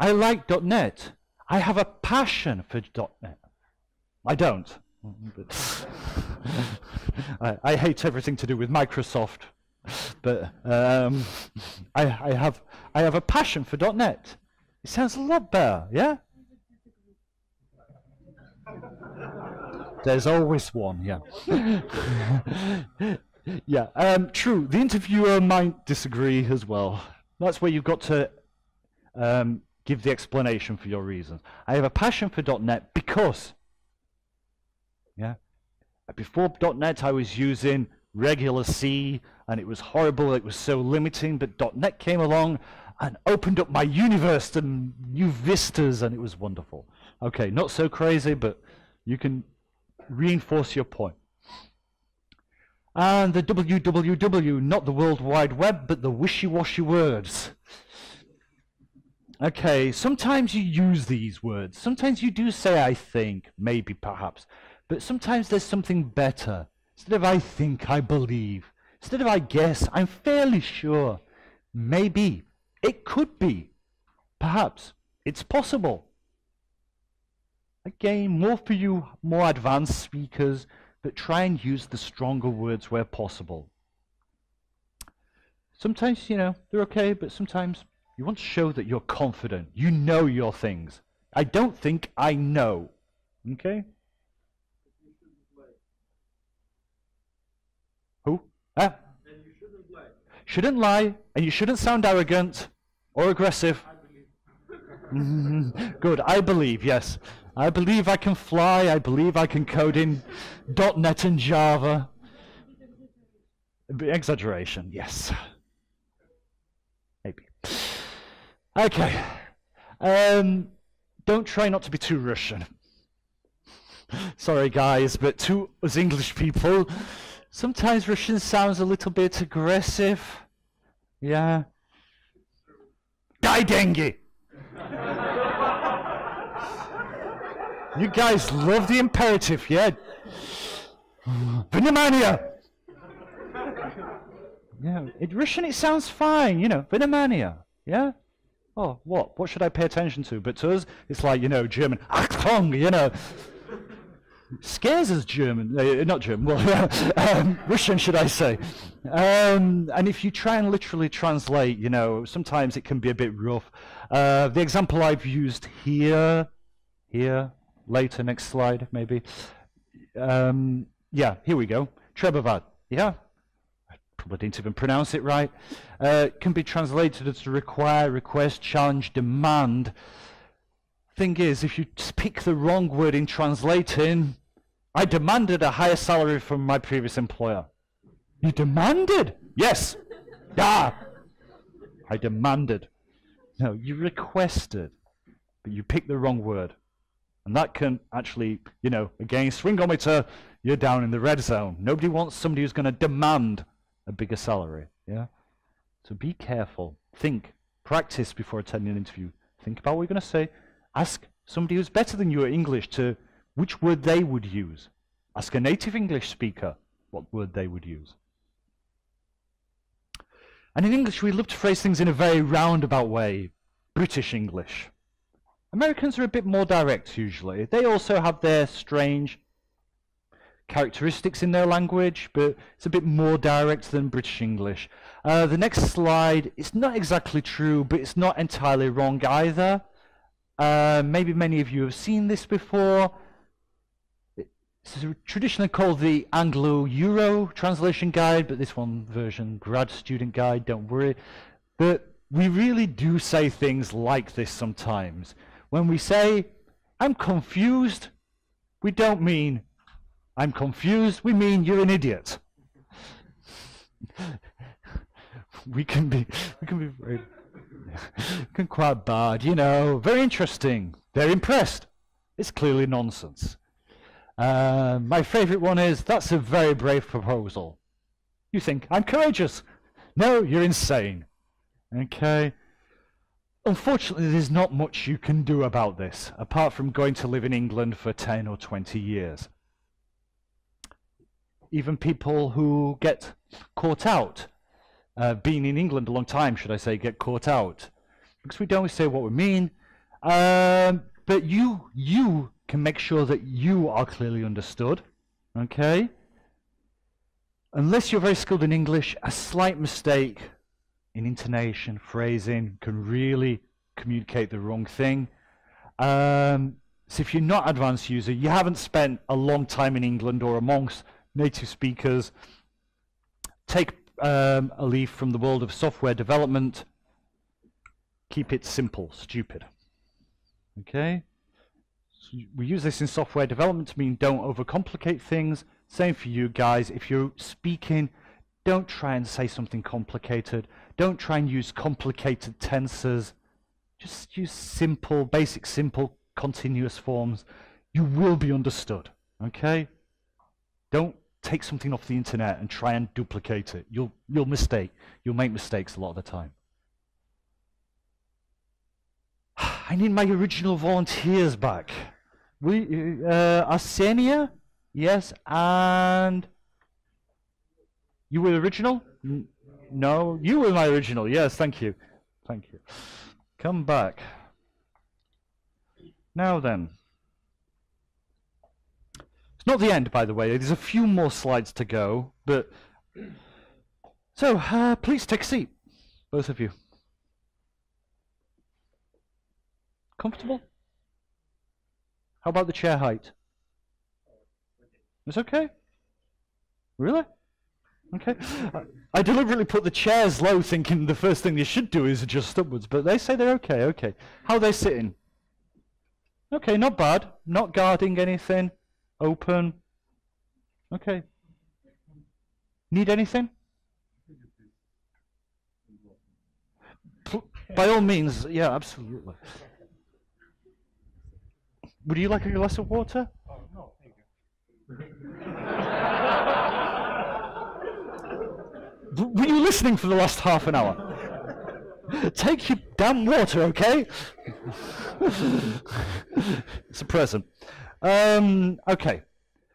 I like .NET. I have a passion for .NET. I don't. I hate everything to do with Microsoft, but I have a passion for .NET. It sounds a lot better, yeah? There's always one, yeah. Yeah, true. The interviewer might disagree as well. That's where you've got to give the explanation for your reasons. I have a passion for .NET because, yeah, before .NET I was using regular C and it was horrible, it was so limiting, but .NET came along and opened up my universe to new vistas and it was wonderful. Okay, not so crazy, but you can reinforce your point. And the WWW, not the World Wide Web, but the wishy-washy words. Okay, sometimes you use these words. Sometimes you do say, I think, maybe, perhaps. But sometimes there's something better. Instead of I think, I believe. Instead of I guess, I'm fairly sure. Maybe. It could be. Perhaps. It's possible. Again, more for you, more advanced speakers. But try and use the stronger words where possible. Sometimes, you know, they're okay, but sometimes you want to show that you're confident. You know your things. I don't think I know. Okay? Who? Ah. And you shouldn't lie. Shouldn't lie, and you shouldn't sound arrogant or aggressive. I believe. Good. I believe, yes. I believe I can fly, I believe I can code in .NET and Java. Exaggeration, yes. Maybe. Okay. Don't try not to be too Russian. Sorry guys, but to us English people, sometimes Russian sounds a little bit aggressive. Yeah. Дай деньги! You guys love the imperative, yeah? Vinamania! Yeah, in Russian it sounds fine, you know, Vinamania, yeah? Oh, what? What should I pay attention to? But to us, it's like, you know, German, Achtung, you know. scares us German, not German, well, Russian, should I say. And if you try and literally translate, you know, sometimes it can be a bit rough. The example I've used here, later, next slide, maybe. Yeah, here we go. Trebovat, yeah? I probably didn't even pronounce it right. Can be translated as require, request, challenge, demand. Thing is, if you pick the wrong word in translating, I demanded a higher salary from my previous employer. You demanded? Yes. Yeah. I demanded. No, you requested, but you picked the wrong word. And that can actually, you know, again, swingometer, you're down in the red zone. Nobody wants somebody who's going to demand a bigger salary. Yeah. So be careful. Think. Practice before attending an interview. Think about what you're going to say. Ask somebody who's better than you at English to which word they would use. Ask a native English speaker what word they would use. And in English, we love to phrase things in a very roundabout way, British English. Americans are a bit more direct usually. They also have their strange characteristics in their language, but it's a bit more direct than British English. The next slide, it's not exactly true, but it's not entirely wrong either. Maybe many of you have seen this before. It's traditionally called the Anglo-Euro Translation Guide, but this one version, Grad Student Guide, don't worry. But we really do say things like this sometimes. When we say, I'm confused, we don't mean, I'm confused, we mean you're an idiot. we can be very... quite bad, you know, very interesting, they're impressed. It's clearly nonsense. My favorite one is, that's a very brave proposal. You think, I'm courageous. No, you're insane. Okay. Unfortunately, there's not much you can do about this, apart from going to live in England for 10 or 20 years. Even people who get caught out, being in England a long time, should I say, get caught out. Because we don't say what we mean. But you can make sure that you are clearly understood, okay? Unless you're very skilled in English, a slight mistake in intonation, phrasing, can really communicate the wrong thing. So if you're not advanced user, you haven't spent a long time in England or amongst native speakers, take a leaf from the world of software development. Keep it simple, stupid. Okay? So we use this in software development to mean don't overcomplicate things. Same for you guys. If you're speaking, don't try and say something complicated. Don't try and use complicated tenses. Just use simple, basic, simple, continuous forms. You will be understood. Okay? Don't take something off the internet and try and duplicate it. You'll make mistakes a lot of the time. I need my original volunteers back. Arseniy, yes, and you were the original? No, you were my original. Yes, thank you, thank you. Come back. Now then. Not the end, by the way. There's a few more slides to go, but so please take a seat, both of you. Comfortable? How about the chair height? It's okay. Really? Okay. I deliberately put the chairs low, thinking the first thing they should do is adjust upwards, but they say they're okay. Okay. How are they sitting? Okay, not bad. Not guarding anything. Open. Okay. Need anything? By all means, yeah, absolutely. Would you like a glass of water? Oh, no, thank you. Were you listening for the last half an hour? Take your damn water, okay? It's a present. Okay,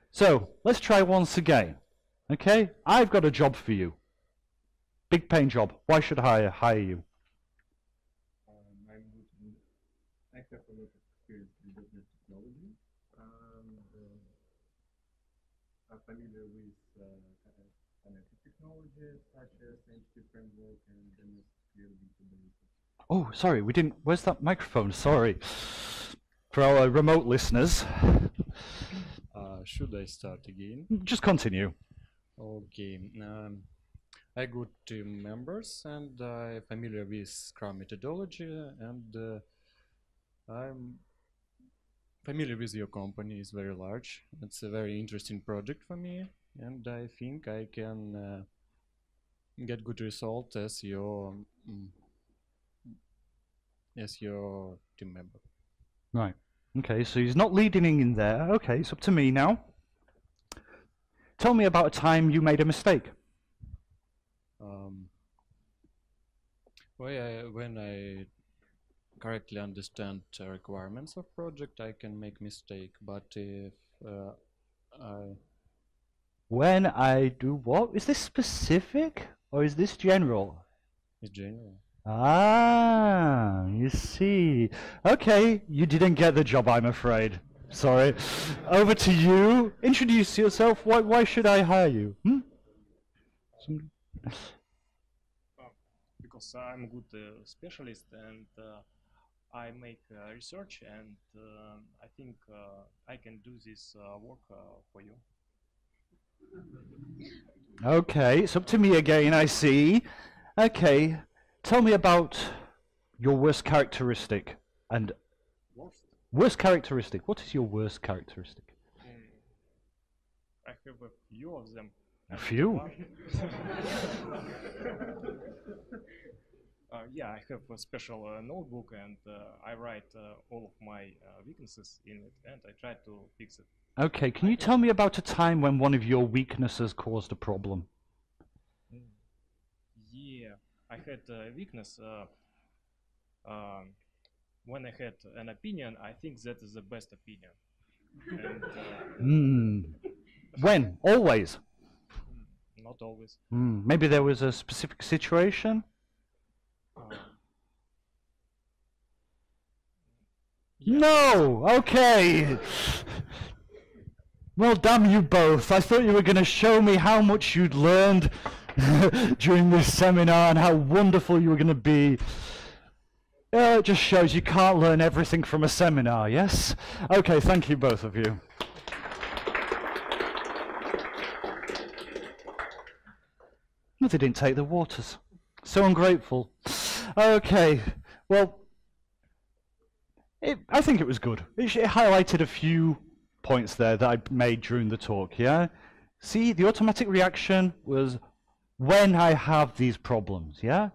so let's try once again. Okay, I've got a job for you. Big paying job. Why should I hire you? I'm looking, I have a lot of experience in business technology, and kind of connected technologies such as entity framework and MSQL databases. Oh, sorry, we didn't. Where's that microphone? Sorry. For our remote listeners. Should I start again? Just continue. Okay. I go to members, and I'm familiar with Scrum methodology, and I'm familiar with your company. It's very large. It's a very interesting project for me, and I think I can get good result as your team member. Right. Okay, so he's not leading in there. Okay, it's up to me now. Tell me about a time you made a mistake. When I correctly understand requirements of project, I can make mistake, but if When I do what? Is this specific or is this general? It's general. Ah, you see. Okay, you didn't get the job, I'm afraid. Sorry. Over to you. Introduce yourself. Why should I hire you? Hmm? Because I'm a good specialist, and I make research, and I think I can do this work for you. Okay, it's up to me again, I see. Okay, tell me about your worst characteristic. And worst characteristic. What is your worst characteristic? I have a few of them. A few? Yeah, I have a special notebook, and I write all of my weaknesses in it, and I try to fix it. Okay, can you tell me about a time when one of your weaknesses caused a problem? Yeah, I had a weakness. When I had an opinion, I think that is the best opinion. And, when? Always? Not always. Maybe there was a specific situation? Yeah. No! Okay! Well, damn you both. I thought you were going to show me how much you'd learned during this seminar and how wonderful you were going to be. It just shows you can't learn everything from a seminar, yes? Okay, thank you, both of you. Well, they didn't take the waters. So ungrateful. Okay, well, I think it was good. It highlighted a few points there that I made during the talk, yeah? See, the automatic reaction was when I have these problems, yeah?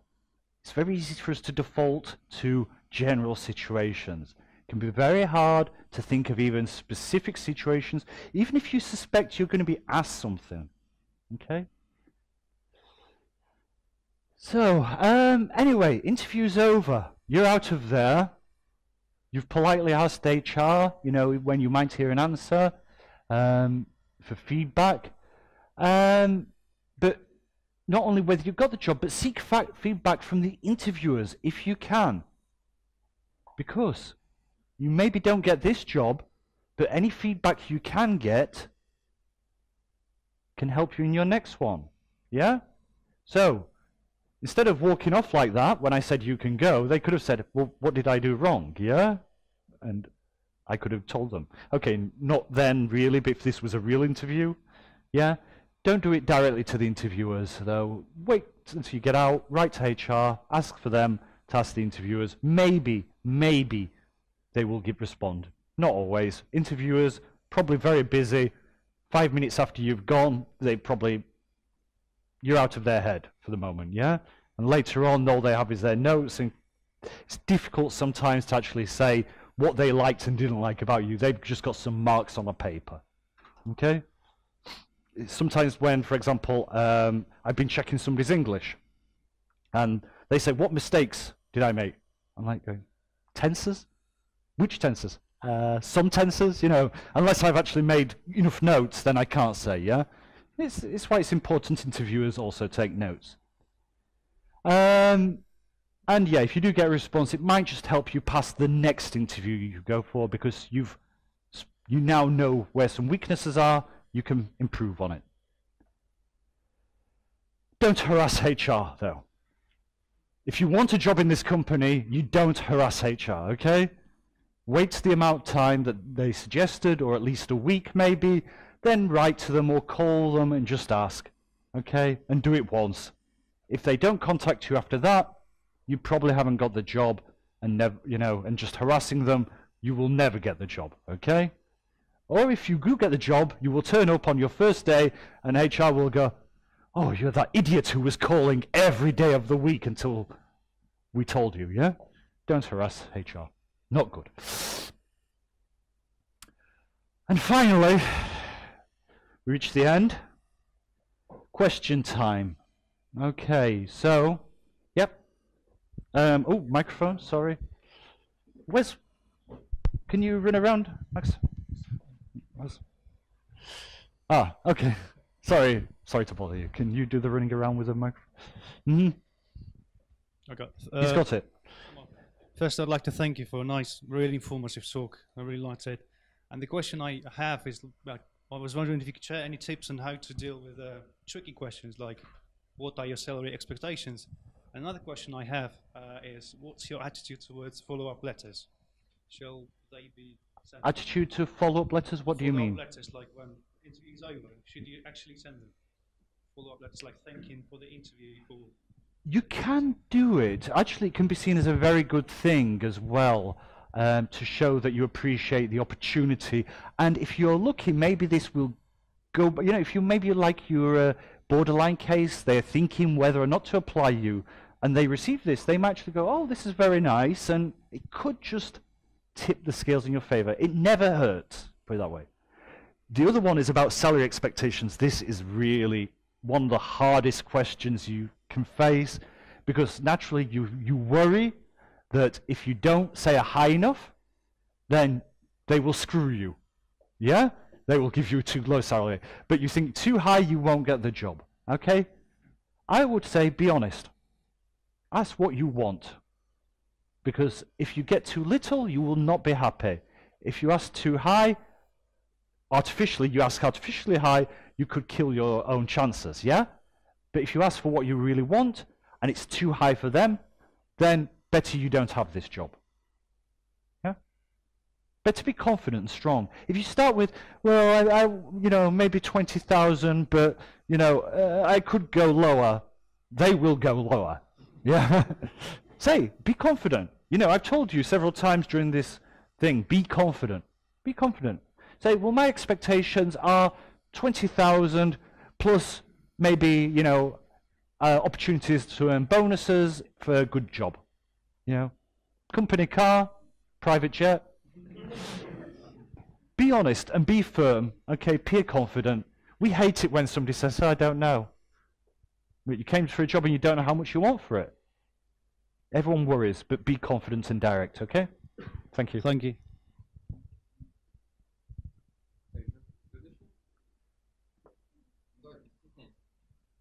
It's very easy for us to default to general situations. It can be very hard to think of even specific situations, even if you suspect you're going to be asked something, okay? So, anyway, interview's over. You're out of there. You've politely asked HR, you know, when you might hear an answer for feedback. But not only whether you've got the job, but seek feedback from the interviewers if you can. Because you maybe don't get this job, but any feedback you can get can help you in your next one. Yeah? So, instead of walking off like that, when I said you can go, they could have said, well, what did I do wrong, yeah? And I could have told them, okay, not then really, but if this was a real interview, yeah? Don't do it directly to the interviewers, though. Wait until you get out, write to HR, ask for them to ask the interviewers. Maybe they will respond. Not always. Interviewers, probably very busy. 5 minutes after you've gone, they probably... you're out of their head for the moment, yeah? And later on, all they have is their notes, and it's difficult sometimes to actually say what they liked and didn't like about you. They've just got some marks on a paper, okay? Sometimes when, for example, I've been checking somebody's English, and they say, what mistakes did I make? I'm like going, tenses? Which tenses? Some tenses, you know, unless I've actually made enough notes, then I can't say, yeah? It's why it's important interviewers also take notes. And yeah, if you do get a response, it might just help you pass the next interview you go for, because you now know where some weaknesses are, you can improve on it. don't harass HR, though. If you want a job in this company, you don't harass HR, okay? Wait the amount of time that they suggested, or at least a week maybe, then write to them or call them and just ask, okay? And do it once. If they don't contact you after that, you probably haven't got the job, and never, you know, and just harassing them, you will never get the job, okay? Or if you do get the job, you will turn up on your first day, and HR will go, "Oh, you're that idiot who was calling every day of the week until we told you," yeah? Don't harass HR. Not good. And finally, we reach the end. Question time. Okay, so, yep. Oh, microphone, sorry. Wes, can you run around, Max? Ah, okay. Sorry to bother you. Can you do the running around with a microphone? Mm-hmm. Okay. He's got it. First, I'd like to thank you for a nice, really informative talk. I really liked it. And the question I have is, I was wondering if you could share any tips on how to deal with tricky questions like, what are your salary expectations? Another question I have is, what's your attitude towards follow-up letters? Shall they be sent? Attitude to follow-up letters? What do you mean? Follow-up letters, like when interview is over, should you actually send them? Follow-up letters, like thanking for the interview, or... You can do it. Actually, it can be seen as a very good thing as well, to show that you appreciate the opportunity. And if you're lucky, maybe this will go, you know, if you maybe like your borderline case, they're thinking whether or not to apply you, and they receive this, they might actually go, "Oh, this is very nice," and it could just tip the scales in your favor. It never hurts, put it that way. The other one is about salary expectations. This is really one of the hardest questions you can face, because naturally you worry that if you don't say a high enough, then they will screw you, yeah? They will give you a too low salary, but you think too high, you won't get the job, okay? I would say be honest. Ask what you want, because if you get too little, you will not be happy. If you ask too high, artificially high, you could kill your own chances, yeah? But if you ask for what you really want, and it's too high for them, then better you don't have this job. Yeah? Better be confident and strong. If you start with, well, I you know, maybe 20,000, but, you know, I could go lower, they will go lower. Yeah? Say, be confident. You know, I've told you several times during this thing, be confident. Be confident. Say, well, my expectations are 20,000 plus... maybe, you know, opportunities to earn bonuses for a good job. You know, company car, private jet. Be honest and be firm, okay? Peer confident. We hate it when somebody says, "I don't know." But you came for a job and you don't know how much you want for it. Everyone worries, but be confident and direct, okay? Thank you. Thank you.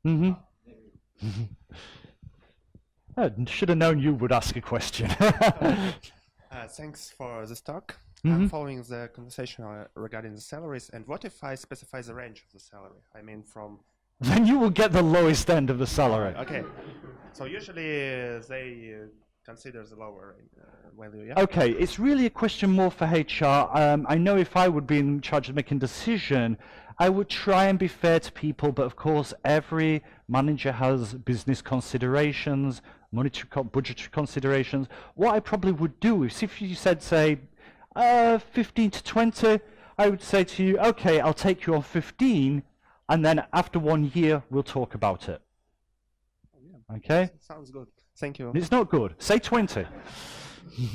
Mm-hmm. I should have known you would ask a question. Thanks for this talk. Mm-hmm. I'm following the conversation regarding the salaries, and what if I specify the range of the salary? I mean, from... Then you will get the lowest end of the salary. Okay. So usually they consider the lower value, yeah? Okay. It's really a question more for HR. I know if I would be in charge of making a decision, I would try and be fair to people, but of course every manager has business considerations, monetary, budgetary considerations. What I probably would do is, if you said, say, 15 to 20, I would say to you, okay, I'll take you on 15, and then after 1 year, we'll talk about it. Oh, yeah. Okay? Sounds good. Thank you. It's not good. Say 20.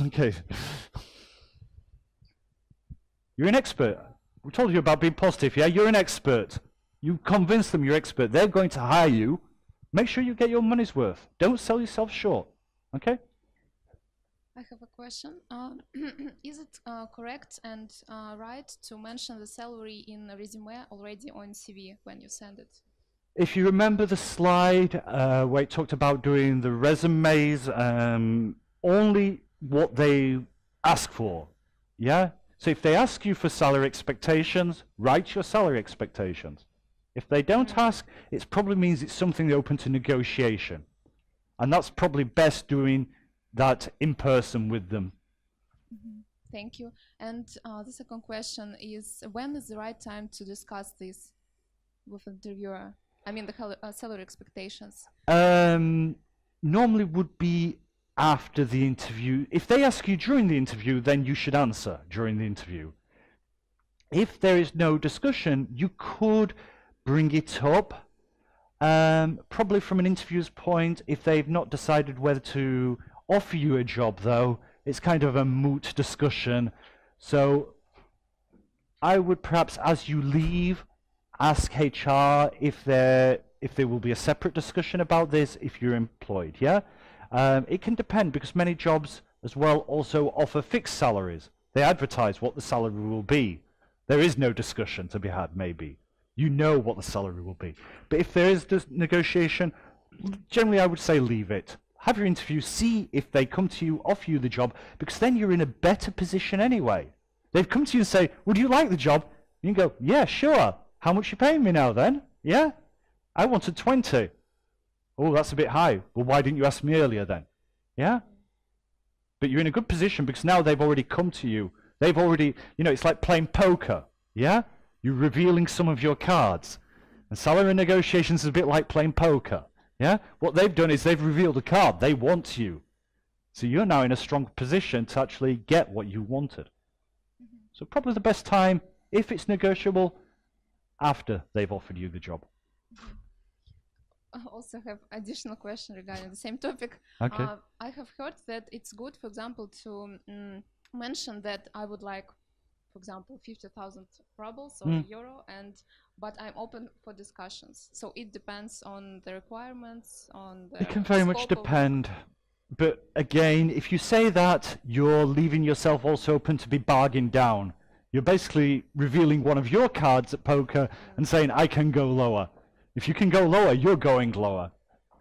Okay. You're an expert. We told you about being positive, yeah? You're an expert. You convince them you're expert. They're going to hire you. Make sure you get your money's worth. Don't sell yourself short, okay? I have a question. Is it correct and right to mention the salary in a resume already on CV when you send it? If you remember the slide where it talked about doing the resumes, only what they ask for, yeah? So if they ask you for salary expectations, write your salary expectations. If they don't ask, it probably means it's something open to negotiation. And that's probably best doing that in person with them. Mm-hmm. Thank you. And the second question is, when is the right time to discuss this with the interviewer? I mean, the salary expectations. Normally would be after the interview. If they ask you during the interview, then you should answer during the interview. If there is no discussion, you could bring it up, probably from an interviewer's point. If they've not decided whether to offer you a job, though, it's kind of a moot discussion. So I would perhaps, as you leave, ask HR if there will be a separate discussion about this if you're employed, yeah? It can depend, because many jobs as well also offer fixed salaries. They advertise what the salary will be. There is no discussion to be had, maybe. You know what the salary will be. But if there is this negotiation, generally I would say leave it. Have your interview, see if they come to you, offer you the job, because then you're in a better position anyway. They've come to you and say, would you like the job? And you go, yeah, sure. How much are you paying me now then? Yeah? I wanted 20. Oh, that's a bit high. Well, why didn't you ask me earlier then? Yeah? But you're in a good position because now they've already come to you. They've already, you know, it's like playing poker. Yeah? You're revealing some of your cards. And salary negotiations is a bit like playing poker. Yeah? What they've done is they've revealed a card. They want you. So you're now in a strong position to actually get what you wanted. Mm-hmm. So probably the best time, if it's negotiable, after they've offered you the job. Mm-hmm. I also have additional question regarding the same topic. Okay. I have heard that it's good, for example, to mention that I would like, for example, 50,000 rubles or euro, but I'm open for discussions. So it depends on the requirements, on the... It can very much depend. But again, if you say that, you're leaving yourself also open to be bargained down. You're basically revealing one of your cards at poker and saying, I can go lower. If you can go lower, you're going lower.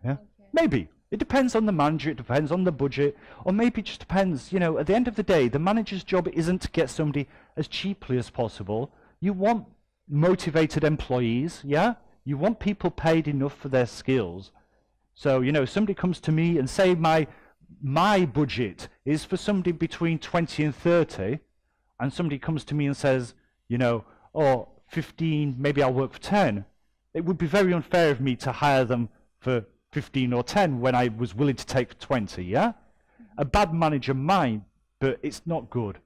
Yeah? Okay. Maybe. It depends on the manager, it depends on the budget, or maybe it just depends, you know, at the end of the day, the manager's job isn't to get somebody as cheaply as possible. You want motivated employees, yeah? You want people paid enough for their skills. So, you know, if somebody comes to me and say my budget is for somebody between 20 and 30, and somebody comes to me and says, you know, oh, 15, maybe I'll work for 10, it would be very unfair of me to hire them for 15 or 10 when I was willing to take 20, yeah? A bad manager might, but it's not good.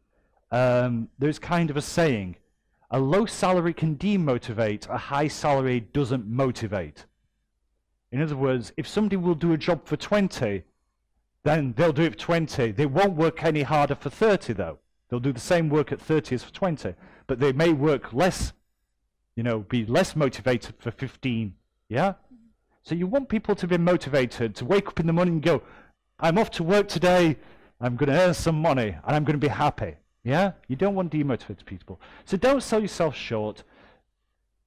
There's kind of a saying, a low salary can demotivate, a high salary doesn't motivate. In other words, if somebody will do a job for 20, then they'll do it for 20. They won't work any harder for 30, though. They'll do the same work at 30 as for 20, but they may work less, you know, be less motivated for 15, yeah? Mm-hmm. So you want people to be motivated, to wake up in the morning and go, I'm off to work today, I'm going to earn some money, and I'm going to be happy, yeah? You don't want demotivated people. So don't sell yourself short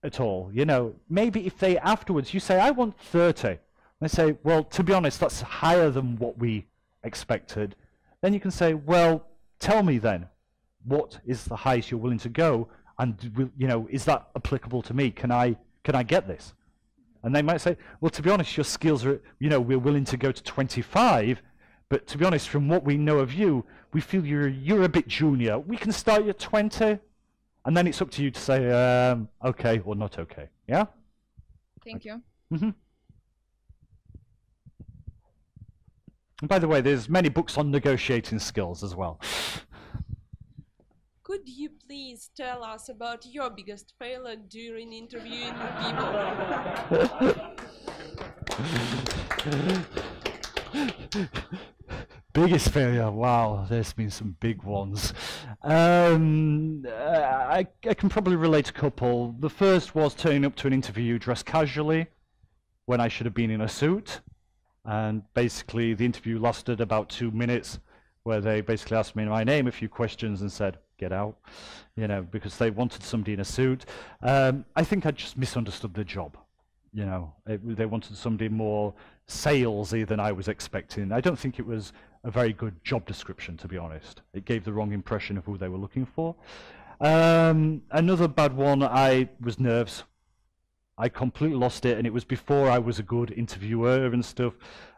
at all, you know. Maybe if they afterwards, you say, I want 30, and they say, well, to be honest, that's higher than what we expected. Then you can say, well, tell me then, what is the highest you're willing to go? And, you know, is that applicable to me? Can I get this? And they might say, well, to be honest, your skills are, you know, we're willing to go to 25, but to be honest, from what we know of you, we feel you're a bit junior. We can start you at 20, and then it's up to you to say, okay or not okay. Yeah? Thank you. Mm-hmm. And by the way, there's many books on negotiating skills as well. Could you please tell us about your biggest failure during interviewing people? Biggest failure, wow, there's been some big ones. I can probably relate a couple. The first was turning up to an interview dressed casually when I should have been in a suit. And basically the interview lasted about 2 minutes, where they basically asked me my name, a few questions, and said, get out, you know, because they wanted somebody in a suit. I think I just misunderstood the job, you know. They wanted somebody more salesy than I was expecting. I don't think it was a very good job description, to be honest. It gave the wrong impression of who they were looking for. Another bad one, I was nerves. I completely lost it, and it was before I was a good interviewer and stuff,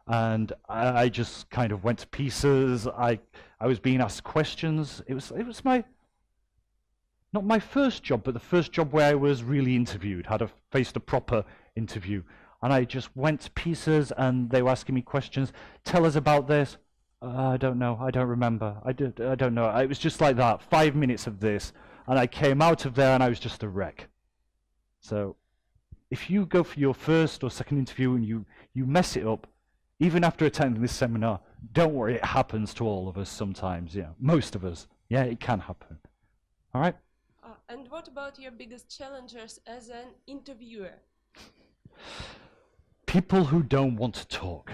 and I just kind of went to pieces. I was being asked questions. It was my, not my first job, but the first job where I was really interviewed, faced a proper interview, and I just went to pieces, and they were asking me questions. Tell us about this. I don't know. I don't remember. I don't know. It was just like that. 5 minutes of this, and I came out of there, and I was just a wreck. So, if you go for your first or second interview and you mess it up, even after attending this seminar, don't worry. It happens to all of us sometimes. Yeah, most of us. Yeah, it can happen. All right. And what about your biggest challenges as an interviewer? People who don't want to talk.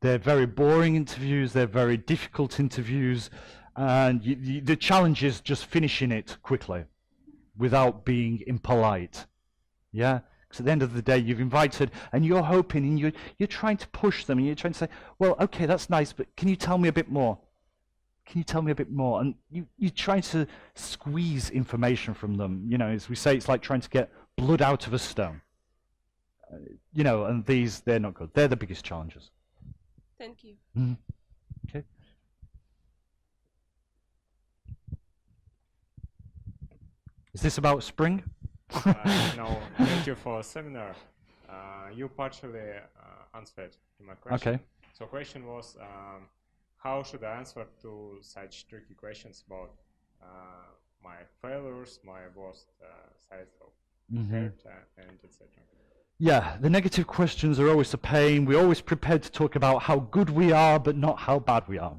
They're very boring interviews, they're very difficult interviews, and the challenge is just finishing it quickly without being impolite. Yeah? Because at the end of the day, you've invited, and you're hoping, and you're trying to push them, and you're trying to say, well, okay, that's nice, but can you tell me a bit more? Can you tell me a bit more? And you try to squeeze information from them. You know, as we say, it's like trying to get blood out of a stone. You know, and these, they're not good. They're the biggest challenges. Thank you. Mm-hmm. Okay. Is this about spring? No, thank you for a seminar. You partially answered to my question. Okay. So question was, how should I answer to such tricky questions about my failures, my worst sides of hurt, and etc.? Yeah, the negative questions are always a pain. We're always prepared to talk about how good we are, but not how bad we are.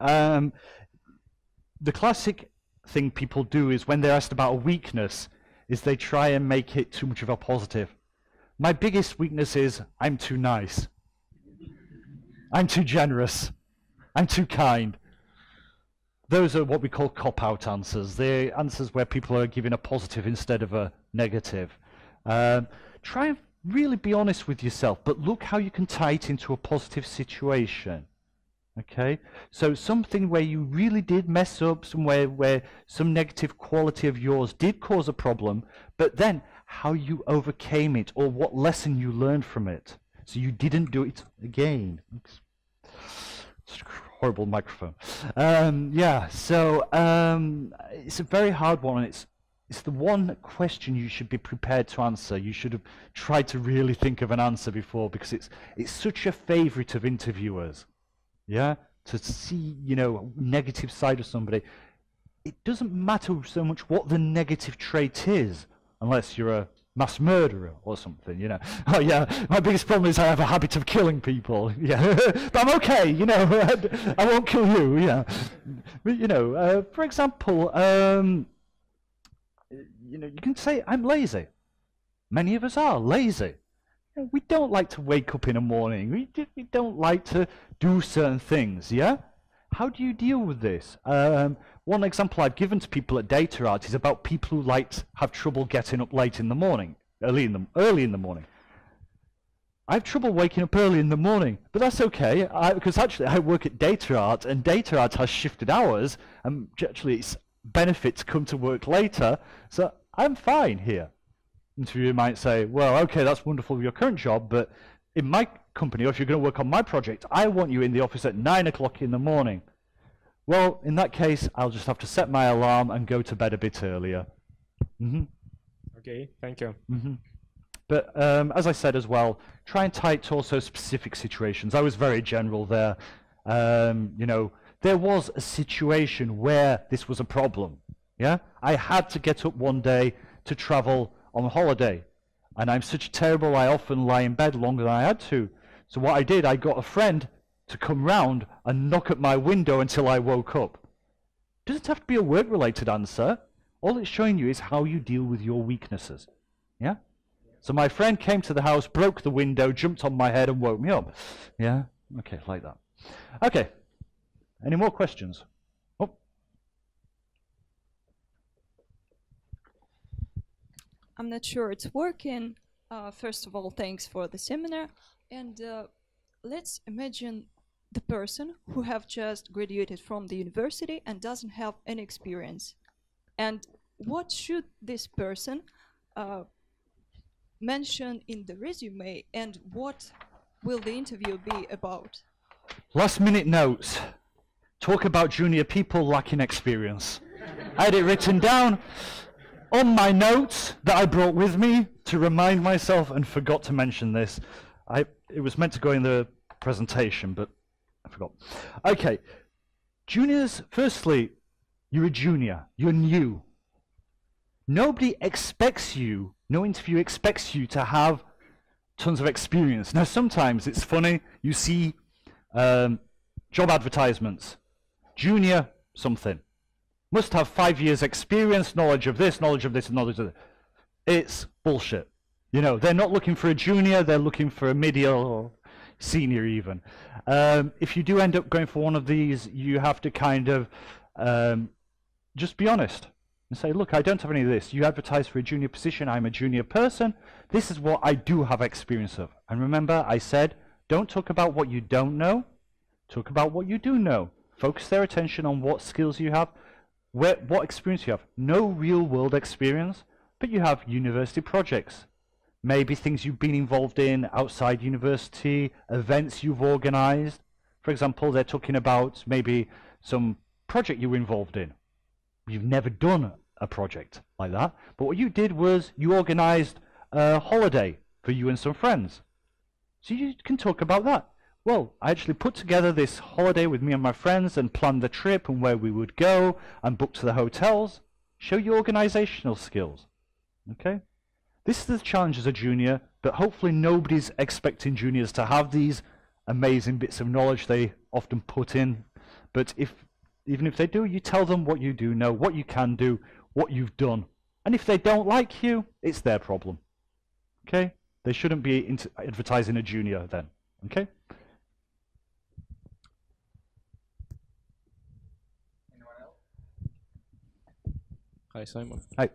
The classic thing people do is when they're asked about a weakness, is they try and make it too much of a positive. My biggest weakness is I'm too nice. I'm too generous. I'm too kind. Those are what we call cop-out answers. They're answers where people are giving a positive instead of a negative. Try and really be honest with yourself, but look how you can tie it into a positive situation. Okay? So something where you really did mess up, somewhere where some negative quality of yours did cause a problem, but then how you overcame it or what lesson you learned from it. So you didn't do it again. Such a horrible microphone. Yeah, so it's a very hard one, and it's the one question you should be prepared to answer. You should have tried to really think of an answer before, because it's such a favorite of interviewers, yeah, to see, you know, negative side of somebody. It doesn't matter so much what the negative trait is, unless you're a mass murderer or something, you know. Oh yeah, my biggest problem is I have a habit of killing people. Yeah, but I'm okay, you know. I won't kill you. Yeah, but you know, for example, you know, you can say I'm lazy. Many of us are lazy. You know, we don't like to wake up in the morning. We don't like to do certain things. Yeah, how do you deal with this? One example I've given to people at DataArt is about people who have trouble getting up late in the morning, early in the morning. I have trouble waking up early in the morning, but that's okay, because actually I work at DataArt, and DataArt has shifted hours, and actually it's benefit to come to work later, so I'm fine here. Interviewer might say, well, okay, that's wonderful with your current job, but in my company, or if you're going to work on my project, I want you in the office at 9 o'clock in the morning. Well, in that case, I'll just have to set my alarm and go to bed a bit earlier. Mm-hmm. Okay, thank you. Mm-hmm. But as I said as well, try and tie it to also specific situations. I was very general there. You know, there was a situation where this was a problem. Yeah, I had to get up one day to travel on holiday, and I'm such terrible. I often lie in bed longer than I had to. So what I did, I got a friend to come round and knock at my window until I woke up. Doesn't have to be a work-related answer. All it's showing you is how you deal with your weaknesses. Yeah? So my friend came to the house, broke the window, jumped on my head and woke me up. Yeah? Okay, like that. Okay. Any more questions? Oh. I'm not sure it's working. First of all, thanks for the seminar. And let's imagine the person who have just graduated from the university and doesn't have any experience. And what should this person mention in the resume, and what will the interview be about? Last minute notes. Talk about junior people lacking experience. I had it written down on my notes that I brought with me to remind myself, and forgot to mention this. It was meant to go in the presentation, but I forgot. Okay, juniors, firstly, you're a junior, you're new. Nobody expects you, no interview expects you to have tons of experience. Now sometimes it's funny, you see job advertisements, junior something. Must have 5 years experience, knowledge of this, knowledge of this, and knowledge of that. It's bullshit. You know, they're not looking for a junior, they're looking for a mid-year or senior even. If you do end up going for one of these, you have to kind of just be honest and say, look, I don't have any of this. You advertise for a junior position, I'm a junior person. This is what I do have experience of. And remember, I said, don't talk about what you don't know, talk about what you do know. Focus their attention on what skills you have, what experience you have. No real-world experience, but you have university projects. Maybe things you've been involved in outside university, events you've organized. For example, they're talking about maybe some project you were involved in. You've never done a project like that, but what you did was you organized a holiday for you and some friends. So you can talk about that. Well, I actually put together this holiday with me and my friends and planned the trip and where we would go and booked the hotels. Show your organizational skills. Okay? This is the challenge as a junior, but hopefully nobody's expecting juniors to have these amazing bits of knowledge they often put in. But even if they do, you tell them what you do know, what you can do, what you've done. And if they don't like you, it's their problem. Okay? They shouldn't be advertising a junior then. Okay? Hi, Simon. Hi.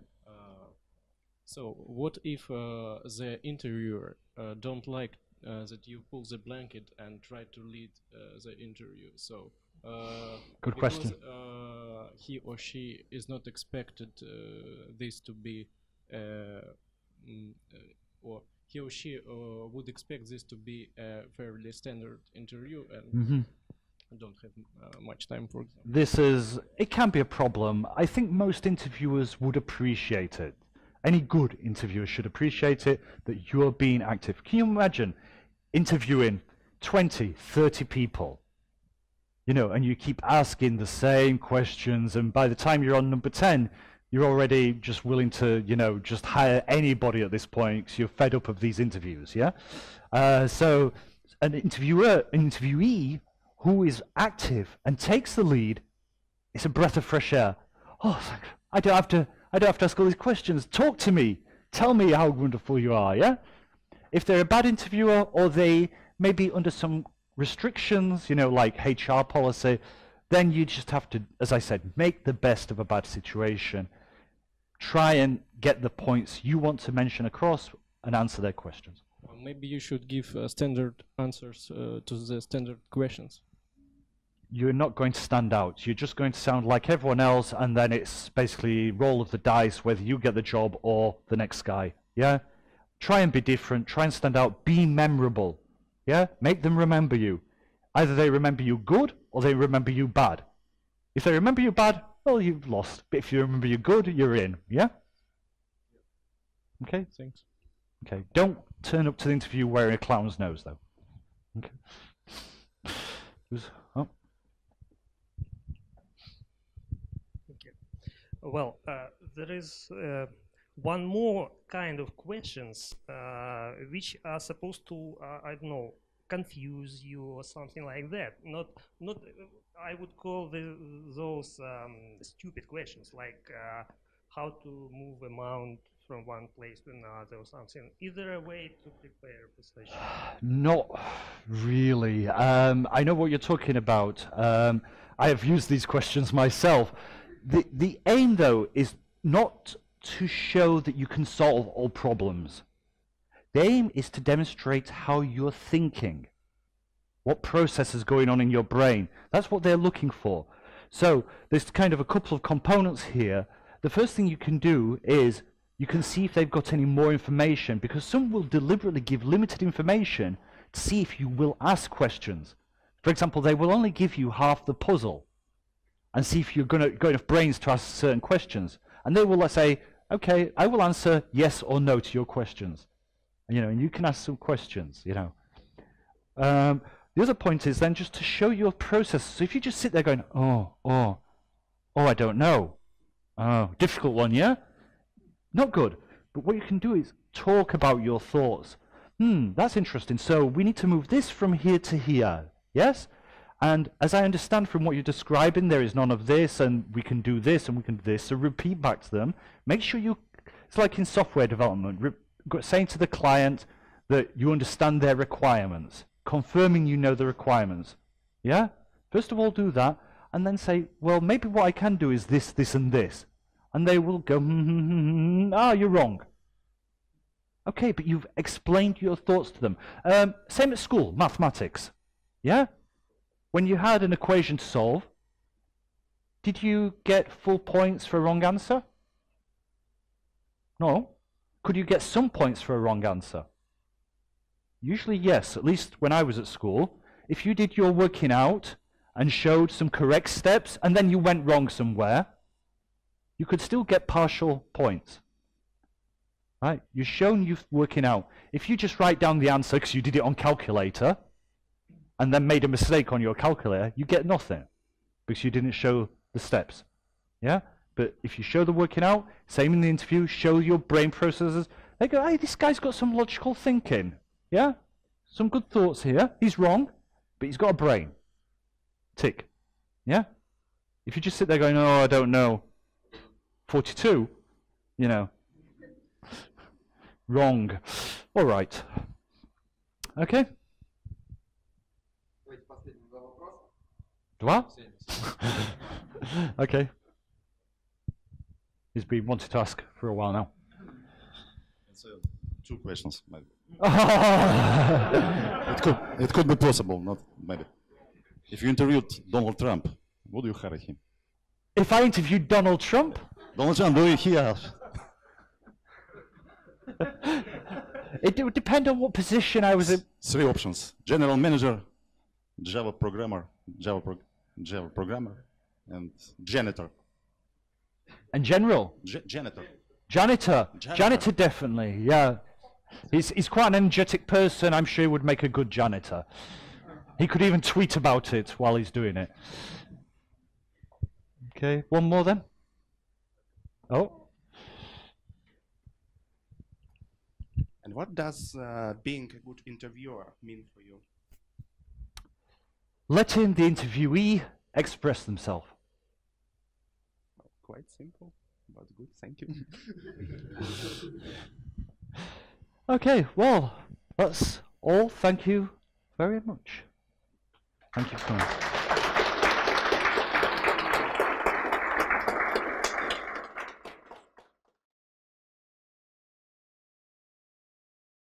So what if the interviewer don't like that you pull the blanket and try to lead the interview? So good question. He or she is not expected this to be, or he or she would expect this to be a fairly standard interview, and don't have much time for example. It can be a problem. I think most interviewers would appreciate it. Any good interviewer should appreciate it, that you're being active. Can you imagine interviewing 20, 30 people, you know, and you keep asking the same questions, and by the time you're on number 10, you're already just willing to, you know, just hire anybody at this point because you're fed up of these interviews, yeah? So an interviewee who is active and takes the lead, it's a breath of fresh air. Oh, I don't have to ask all these questions. Talk to me. Tell me how wonderful you are, yeah? If they're a bad interviewer, or they may be under some restrictions, you know, like HR policy, then you just have to, as I said, make the best of a bad situation. Try and get the points you want to mention across and answer their questions. Well, maybe you should give standard answers to the standard questions. You're not going to stand out. You're just going to sound like everyone else, and then it's basically roll of the dice whether you get the job or the next guy, yeah? Try and be different, try and stand out, be memorable, yeah? Make them remember you. Either they remember you good or they remember you bad. If they remember you bad, well, you've lost. But if you remember you good, you're in, yeah? Okay? Thanks. Okay, don't turn up to the interview wearing a clown's nose, though. Okay. Well, there is one more kind of questions which are supposed to, I don't know, confuse you or something like that. I would call those stupid questions, like how to move a mount from one place to another or something. Is there a way to prepare for such? Not really. I know what you're talking about. I have used these questions myself. The aim, though, is not to show that you can solve all problems. The aim is to demonstrate how you're thinking, what process is going on in your brain. That's what they're looking for. So there's kind of a couple of components here. The first thing you can do is you can see if they've got any more information, because some will deliberately give limited information to see if you will ask questions. For example, they will only give you half the puzzle and see if you're going to got enough brains to ask certain questions. And they will, let's say, okay, I will answer yes or no to your questions. And, you know, and you can ask some questions, you know. The other point is then just to show your process. So if you just sit there going, oh, I don't know. Oh, difficult one, yeah? Not good. But what you can do is talk about your thoughts. That's interesting. So we need to move this from here to here, yes? And as I understand from what you're describing, there is none of this, and we can do this, and we can do this. So repeat back to them. Make sure you, it's like in software development, saying to the client that you understand their requirements, confirming you know the requirements. Yeah? First of all, do that, and then say, well, maybe what I can do is this, this, and this. And they will go, ah, you're wrong. Okay, but you've explained your thoughts to them. Same at school, mathematics. Yeah? When you had an equation to solve, did you get full points for a wrong answer? No. Could you get some points for a wrong answer? Usually yes, at least when I was at school. If you did your working out and showed some correct steps and then you went wrong somewhere, you could still get partial points. Right? You've shown you're working out. If you just write down the answer because you did it on calculator, and then made a mistake on your calculator, you get nothing because you didn't show the steps. Yeah? But if you show the working out, same in the interview, show your brain processes. They go, hey, this guy's got some logical thinking. Yeah? Some good thoughts here. He's wrong, but he's got a brain. Tick. Yeah? If you just sit there going, oh, I don't know, 42, you know, wrong. All right. Okay? Два? Okay. He's been wanted to ask for a while now. So, two questions, maybe. it could be possible, not maybe. If you interviewed Donald Trump, would you hire him? If I interviewed Donald Trump? Donald Trump, do you hear? It would depend on what position I was in. Three options. General manager, Java programmer, Java programmer, and janitor. And general? Janitor, definitely, yeah. He's quite an energetic person. I'm sure he would make a good janitor. He could even tweet about it while he's doing it. Okay, one more then. Oh. And what does being a good interviewer mean for you? Letting the interviewee express themselves. Quite simple, but good, thank you. Okay, well, that's all. Thank you very much. Thank you for coming.